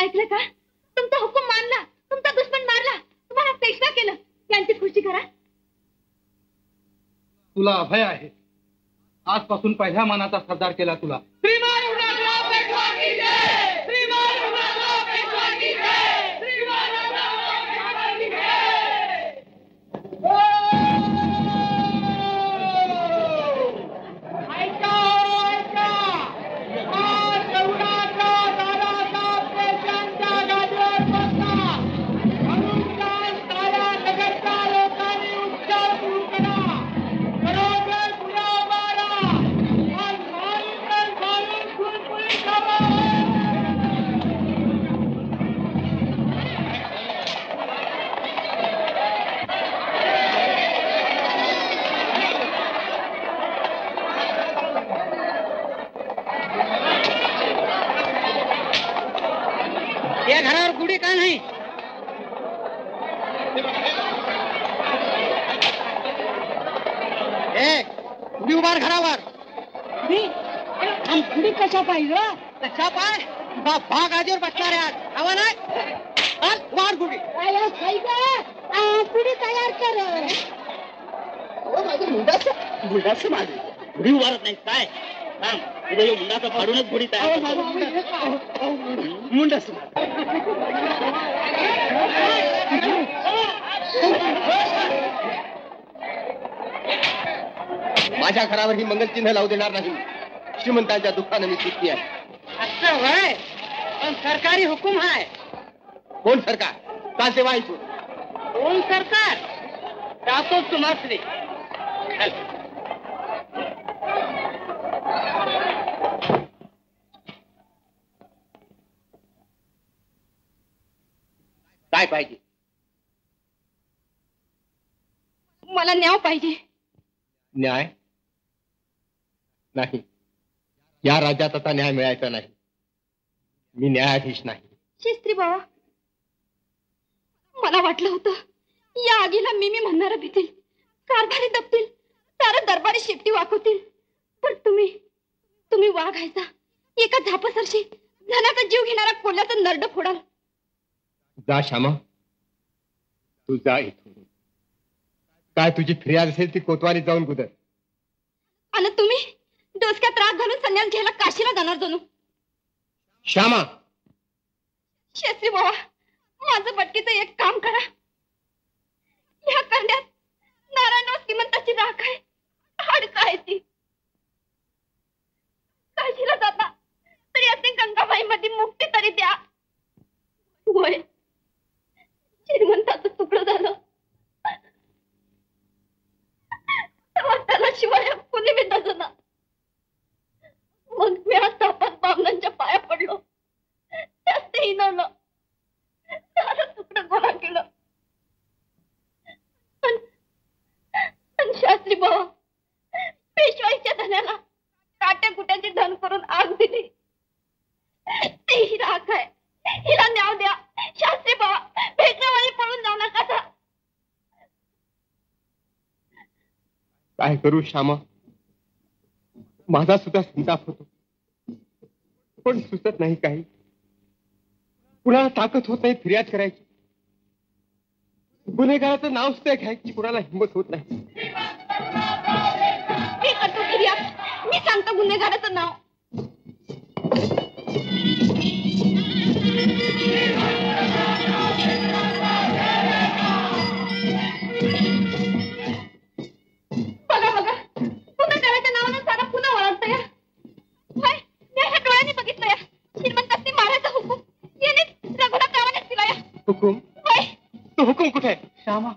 ऐकलं का तुमचा हुकूम मानला तुमचा दुश्मन मारला तुम्हाला पेशवा केलं त्यांची खुशी करा तुला अभय आहे आजपासून पहिल्या मानाचा सरदार केला तुला माझ्या घरावर ही मंगलचिन्ह लावू देणार नाही श्रीमंतांच्या दुःखाने मी सुखी आहे असं होय पण सरकारी हुकूम आहे कोण सरकार का सेवा आहे कोण सरकार जातो तुम्हासरी काय पाहिजे मला न्याय पाहिजे न्याय नाही या राज्यात आता न्याय मिळायचा नाही मी न्यायाधीश नाही शास्त्री बाबा मला वाटलं होतं या आगीला मी म्हणणार भीतील कारभारी दबतील सारा दरबारी शेपटी वाकवतील पण तुम्ही वाघायचा एका झापासरशी धनाचा जीव घेणारा कोल्याचं नरड फोडाल जा श्यामा तू जा इथून काय तुझी फिर्याद असेल ती कोतवाली जाऊन गुदर आणि तुम्ही डोसक्यात राग घालून संन्यास घ्यायला काशीला जाणार जणू श्यामा शास्त्री बाबा माझं बटकीचं एक काम करा या करण्यात नारायणराव श्रीमंताची राख आहे हाडकं आहे ती काशीला जाता तरी असे गंगाबाई मध्ये मुक्ती तरी द्या होय श्रीमंताचं तुकडं झालं त्याला शिवाय कोणी भेटायच ना मग मी आज तापात बामणांच्या पाया पडलो त्यात हिनवलं त्याला तुकडं गोळा केलं पण शास्त्री भाऊ पेशवाईच्या धन्याला काट्या कुट्याची धन करून आग दिली ते ही राख आहे हिला न्याव द्या शास्त्री बाबा भेटण्यावाली पळून जाऊ नका आता काय करू श्यामा माझा सुद्धा संताप होतो पण सुचत नाही काही कुणाला ताकद होत नाही फिर्याद करायची गुन्हेगाराचं नाव सुद्धा घ्यायची कुणाला हिंमत होत नाही मी करतो फिर्याद मी सांगतो गुन्हेगाराचं नाव बघा बघा गुन्हेगाराच्या नावानं सारा पुन्हा ओळखतोय हुकुम तो हुकुम कुठे? श्यामा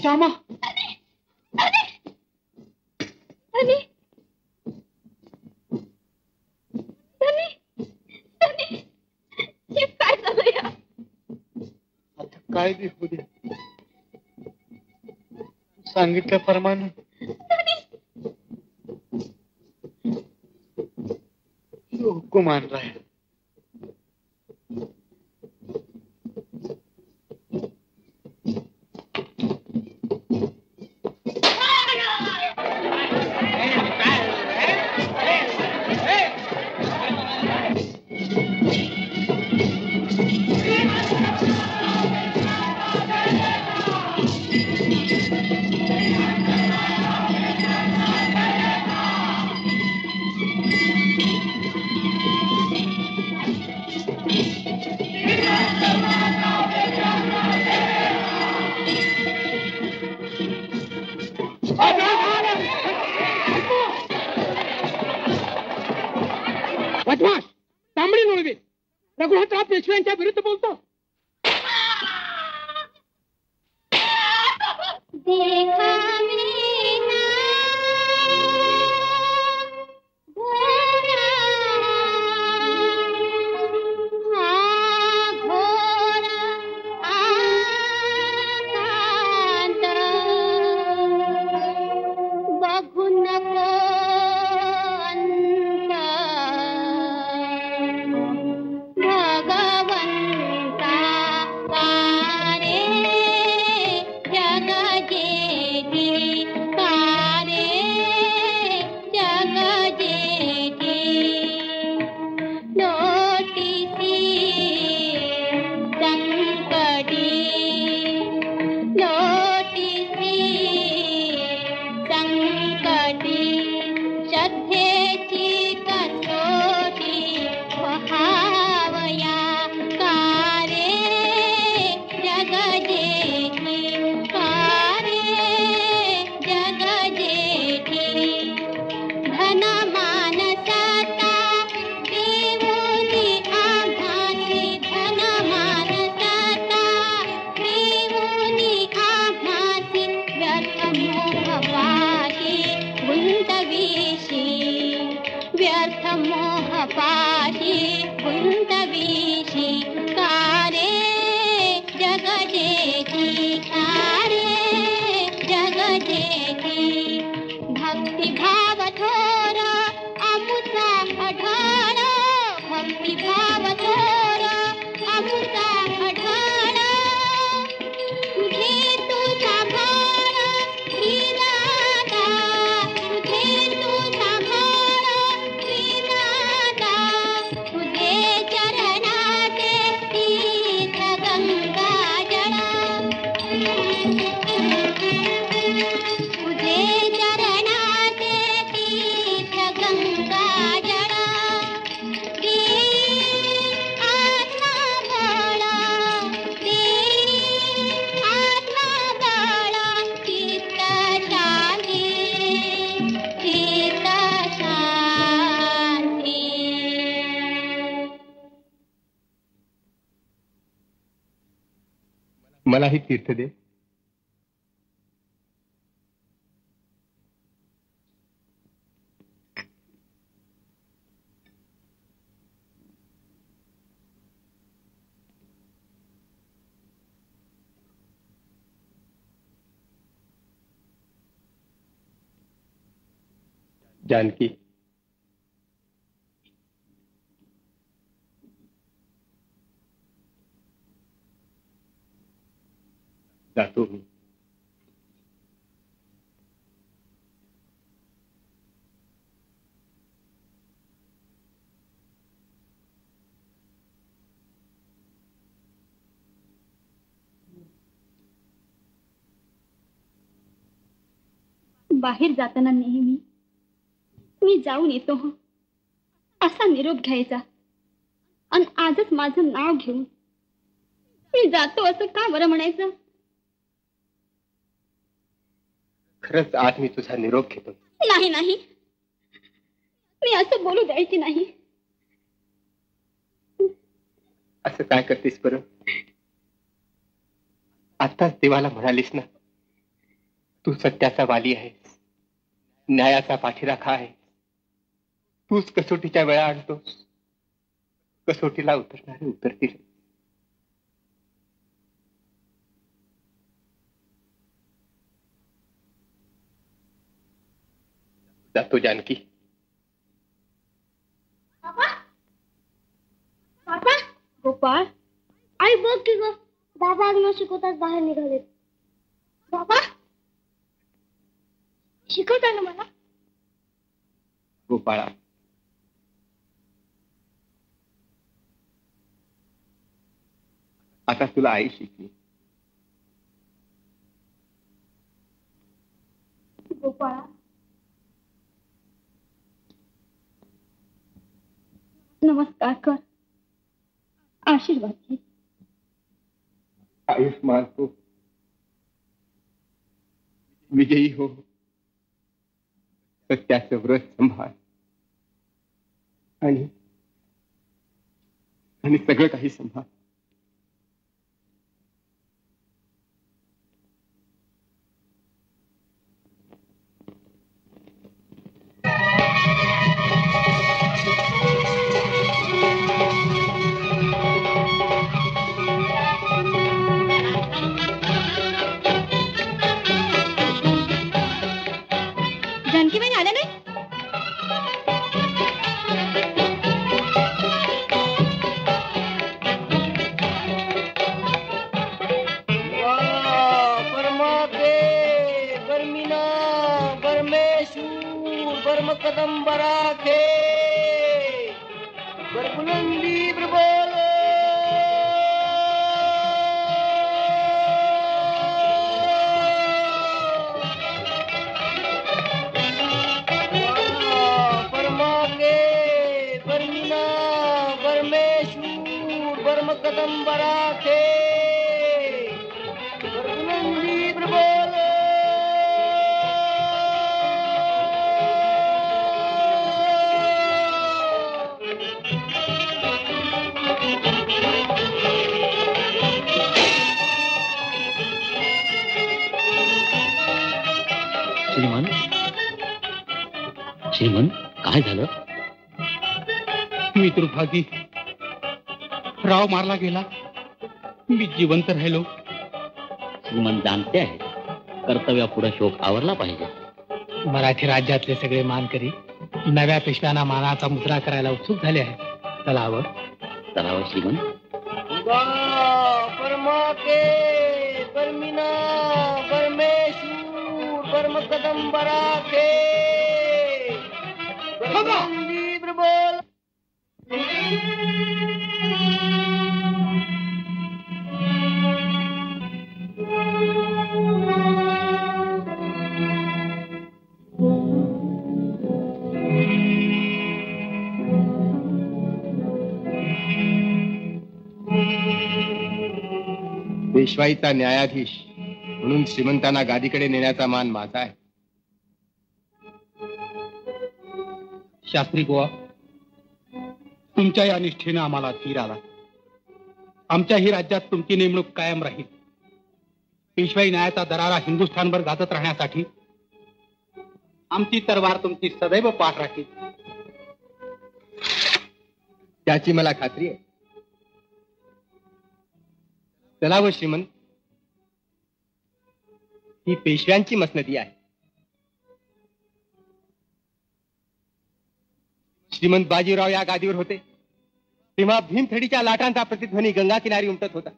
श्यामा आता काय बी होऊ दे, सांगितल्याप्रमाणे हुकुम आणला आहे. पेशव्यांच्या विरुद्ध बोलतो. मलाही तीर्थ दे. जानकी, जातो हूं. बाहेर जाताना नेहमी मी जाऊन येतो हूं असा निरोप घ्यायचा आणि आजच माझं नाव घेऊन मी जातो असं का बरं म्हणायचं? खरच आज मी तुझा निरोप घेतो. नाही नाही, मी असं बोलू द्यायची नाही. असं काय करतेस परम? आताच देवाला म्हणालीस ना, तू सत्याचा वाली आहेस, न्यायाचा पाठीराखा आहे, तूच कसोटीच्या वेळा आणतोस, कसोटीला उतरणारे उतरतील. जातो जानकी. पापा, गोपाळ, आई बघ की ग, बाबा अजून शिकवताच बाहेर निघालेत. बाबा शिकवता ना मला. गोपाळा, आता तुला आई शिकली. गोपाळा, नमस्कार कर, आशीर्वाद घे. आयुष्मान हो, विजयी हो, सत्याचं व्रत सांभाळ आणि सगळं काही सांभाळ. दुर्भागी, राव मारला गेला, मी जिवंत राहिलो. श्रीमंत जाणते आहे, कर्तव्यापुढे शोक आवरला पाहिजे. मराठी राज्यातले सगळे मानकरी नव्या पेशव्यांना मानाचा मुजरा करायला उत्सुक झाले आहेत. तलावर तलावर श्रीमंत पेशवाईचा न्यायाधीश म्हणून श्रीमंतांना गादीकडे नेण्याचा मान माझा आहे. शास्त्री गोवा, तुमच्या या निष्ठेनं आम्हाला धीर आला. आमच्या ही राज्यात तुमची नेमणूक कायम राहील. पेशवाई न्यायाचा दरारा हिंदुस्थानभर घातत राहण्यासाठी आमची तरवार तुमची सदैव पाठ राखील, त्याची मला खात्री आहे. चला व श्रीमंत, ही पेशव्यांची मसनदी आहे. श्रीमंत बाजीराव या गादीवर होते तेव्हा भीमथडीच्या लाटांचा प्रतिध्वनी गंगा किनारी उमटत होता.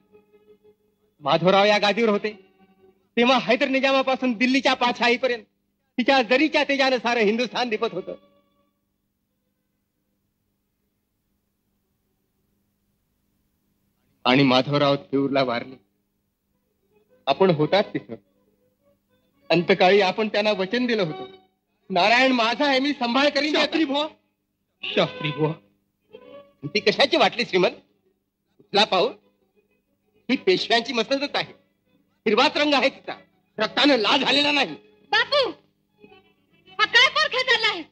माधवराव या गादीवर होते तेव्हा हैदर निजामापासून दिल्लीच्या पाचशाहीपर्यंत तिच्या जरीच्या तेजानं सारं हिंदुस्थान दिपत होतं. आणि माधवराव थेऊरला वारले. आपण होतात तिथं. अंतकाळी आपण त्यांना वचन दिलं होतं, नारायण माझा आहे, मी सांभाळ करीन. शास्त्री भुवा, ती कशाची वाटली श्रीमंत? कुठला पाहून? ही पेशव्यांची मसनदच आहे. हिरवाच रंग आहे तिचा, रक्तानं लाल झालेला नाही. बापू, हा काय पोरखा झाला आहे?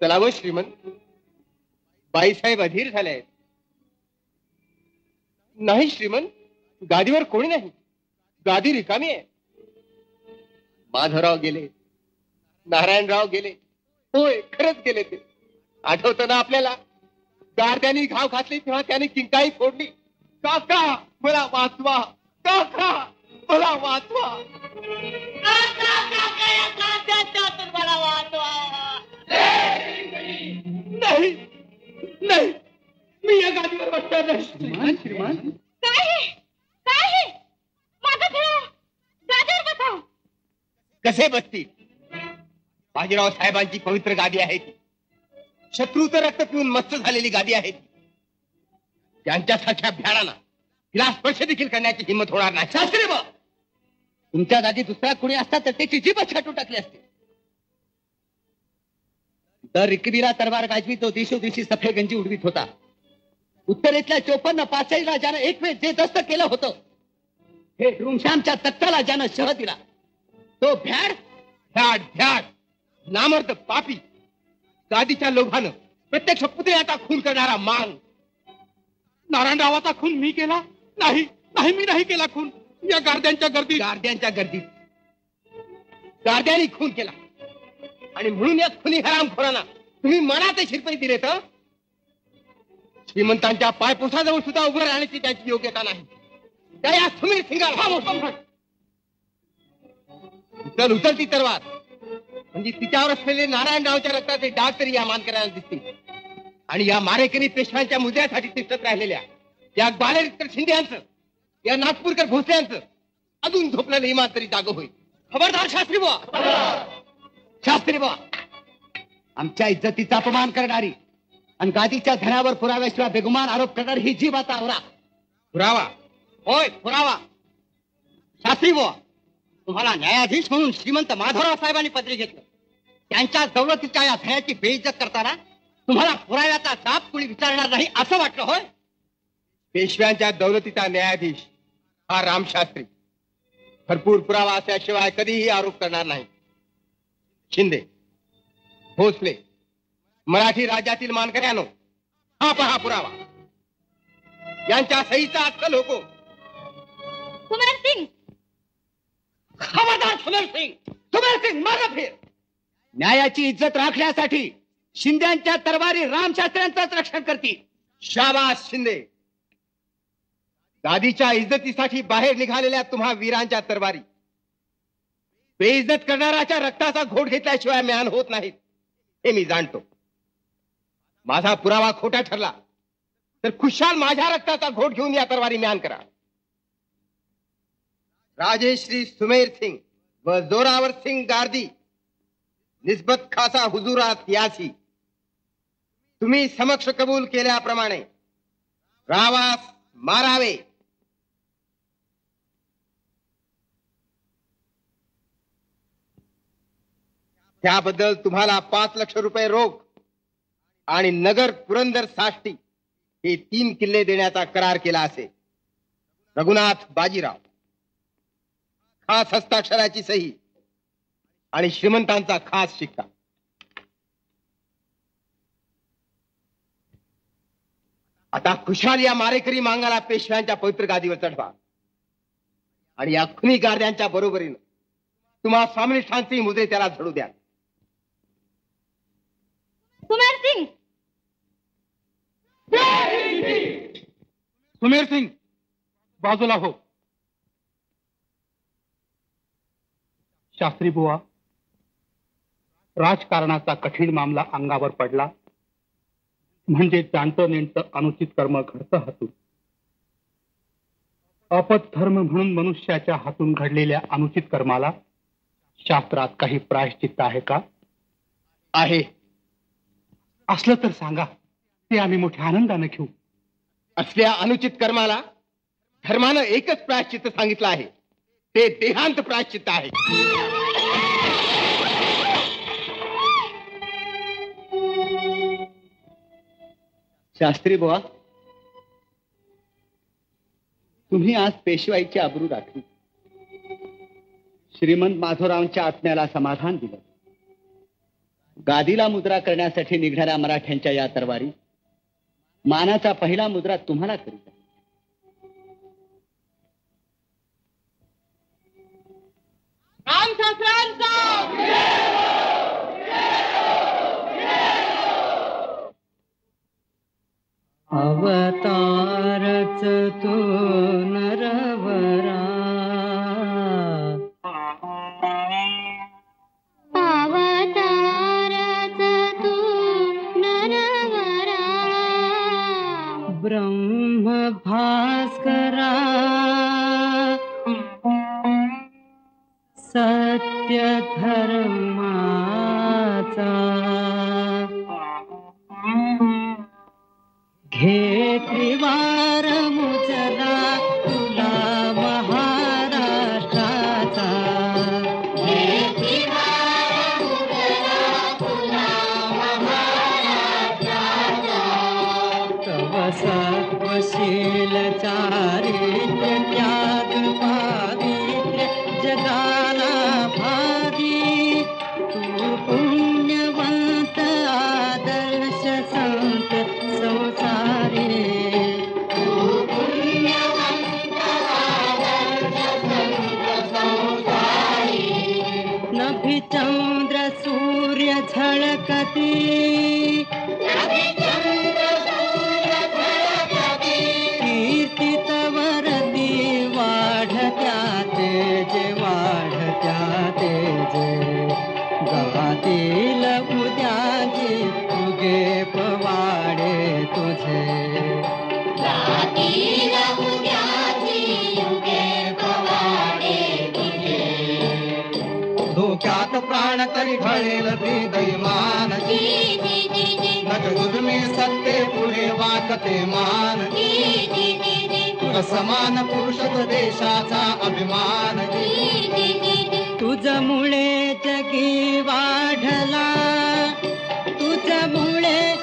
चला व श्रीमंत, बाईसाहेब अधीर झाले आहेत. नाही श्रीमन, गादीवर कोणी नाही, गादी रिकामी आहे. माधवराव गेले, नारायणराव गेले. होय, खरंच गेले ते. आठवतं ना आपल्याला, गारद्याने घाव घातली तेव्हा त्याने किंकाळी फोडली. काका मला वाचवा, काका मला वाचवा, काका काका या गाद्याच्या हातून मला वाचवा. नाही नाही, मी या गादीवर बसणार नाही. श्रीमान श्रीमान, काय काय माझा खेळ, गादीवर बसा. कसे बसतील? बाजीराव साहेबांची पवित्र गादी आहे ती. शत्रूचं रक्त पिऊन मस्त झालेली गादी आहे ती. त्यांच्यासारख्या भ्याडांना तिला स्पर्श देखील करण्याची हिंमत होणार नाही. शास्त्री बा, तुमच्या जागी दुसरा कोणी असता तर ते चिजीबच छाटून टाकले असते. तर रिकबीरा तरवार गाजवीत तो दिवशी सफेद गंजी उडवीत होता. उत्तरेतल्या 54 पाचईला ज्यानं एक वेळ जे दस्त केलं होतं, हे रुमश्यामच्या तत्ताला ज्यानं शह दिला, तो भ्याड भ्याड भ्याड नामर्द पापी, गादीच्या लोभानं प्रत्यक्ष पुतळ्याचा खून करणारा मांग. नारायणरावाचा खून मी केला नाही, नाही मी नाही केला खून. या गारद्यांच्या गर्दीत गारद्यांनी खून केला, आणि म्हणून या खुनी हरामखोरांना तुम्ही मनात शिरपणी दिले. तर श्रीमंतांच्या पायपुसाजवळ सुद्धा उभं राहण्याची त्यांची योग्यता नाही. त्या या सुमीर सिंगाला उचलती तरवार म्हणजे तिच्यावर असलेले नारायणरावच्या रक्ताचे डाग तरी या मानकऱ्यांना दिसतील. आणि या मारेकरी पेशव्यांच्या मुद्द्यासाठी तिष्ठत राहिलेल्या या ग्वालेरकर शिंदे यांचं, या नागपूरकर भोसले यांचं अजून झोपलेलं इमान तरी जागं होईल. खबरदार शास्त्री बुवा, शास्त्री बुवा, आमच्या इज्जतीचा अपमान करणारी आणि गादीच्या धनावर पुराव्याशिवाय बेगुमान आरोप करणारी ही जीभ आता आवरा. पुरावा? होय पुरावा. शास्त्री बुवा, तुम्हाला न्यायाधीश म्हणून श्रीमंत माधवराव साहेबांनी पत्र घेतलं. त्यांच्या दौलतीच्या या धण्याची बेइज्जत करताना तुम्हाला पुराव्याचा जाब कुणी विचारणार नाही असं वाटलं होय? पेशव्यांच्या दौलतीचा न्यायाधीश हा रामशास्त्री भरपूर पुरावा असल्याशिवाय कधीही आरोप करणार नाही. शिंदे, भोसले, मराठी राज्यातील मानकऱ्यानो, हा पहा पुरावा. यांच्या सहीचा अक्कल होको. सुमेर सिंग, खबरदार सुमेर सिंग, सुमेर सिंग मारा फिर. न्यायाची इज्जत राखण्यासाठी शिंद्यांच्या तरवारी रामशास्त्र्यांचंच रक्षण करतील. शाबास शिंदे. गादीच्या इज्जतीसाठी बाहेर निघालेल्या तुम्हा वीरांच्या तरवारी बेइज्जत करणाऱ्याच्या रक्ताचा घोट घेतल्याशिवाय म्यान होत नाहीत हे मी जाणतो. माझा पुरावा खोटा ठरला तर खुशाल माझ्या रक्ताचा घोट घेऊन या तरवारी म्यान करा. राजेश्री सुमेर सिंग व जोरावर सिंग गार्दी निस्बत खासा हुजुरात यासी, तुम्ही समक्ष कबूल केल्याप्रमाणे रावास मारावे. त्याबद्दल तुम्हाला 5 लाख रुपये रोख आणि नगर पुरंदर साष्टी हे 3 किल्ले देण्याचा करार केला असे. रघुनाथ बाजीराव, खास हस्ताक्षराची सही आणि श्रीमंतांचा खास शिक्का. आता खुशाल या मारेकरी मांगाला पेशव्यांच्या पवित्र गादीवर चढवा, आणि या खुनी गार्द्यांच्या बरोबरीनं तुम्हा स्वामिनिष्ठांची मुद्रे त्याला झडू द्या. सुमेर सिंग, सुमेर सिंग बाजूला हो. शास्त्री बुवा, राजकारणाचा कठीण मामला अंगावर पडला म्हणजे जाणतं नेणतं अनुचित कर्म घडतं हातून. अपधर्म म्हणून मनुष्याच्या हातून घडलेल्या अनुचित कर्माला शास्त्रात काही प्रायश्चित्त आहे का? आहे. असलं तर सांगा, ते आम्ही मोठ्या आनंदानं घेऊ. असल्या अनुचित कर्माला धर्मानं एकच प्रायश्चित्त सांगितलं आहे, ते देहांत प्रायश्चित्त आहे. शास्त्री बुवा, तुम्ही आज पेशवाईची अब्रू राखली, श्रीमंत माधवरावांच्या आत्म्याला समाधान दिलं. गादीला मुद्रा करण्यासाठी निघणाऱ्या मराठ्यांच्या या तरवारी मानाचा पहिला मुद्रा तुम्हाला करीता. अवतारच तू नरवरा ब्रह्म भास्करा सत्य धर्माचा घे त्रिवार मुजला तुला महाराष्ट्राचा सत्वशील चारित्र्य त्याग पावित्र्य जगाला भावी तू पुण्यवंत आदर्श संत संसारी नभी चंद्र सूर्य झळकती गातील उद्याची तुझे पवाडे तुझे गातील उद्याची तुझे पवाडे तुझे धोक्यात प्राण तरी भळेल ती दैमानची नट दुर्मी सत्ते पुढे वाकते मान तुझ समान पुरुष देशाचा अभिमान तुझमुळे जगी वाढला तुझमुळे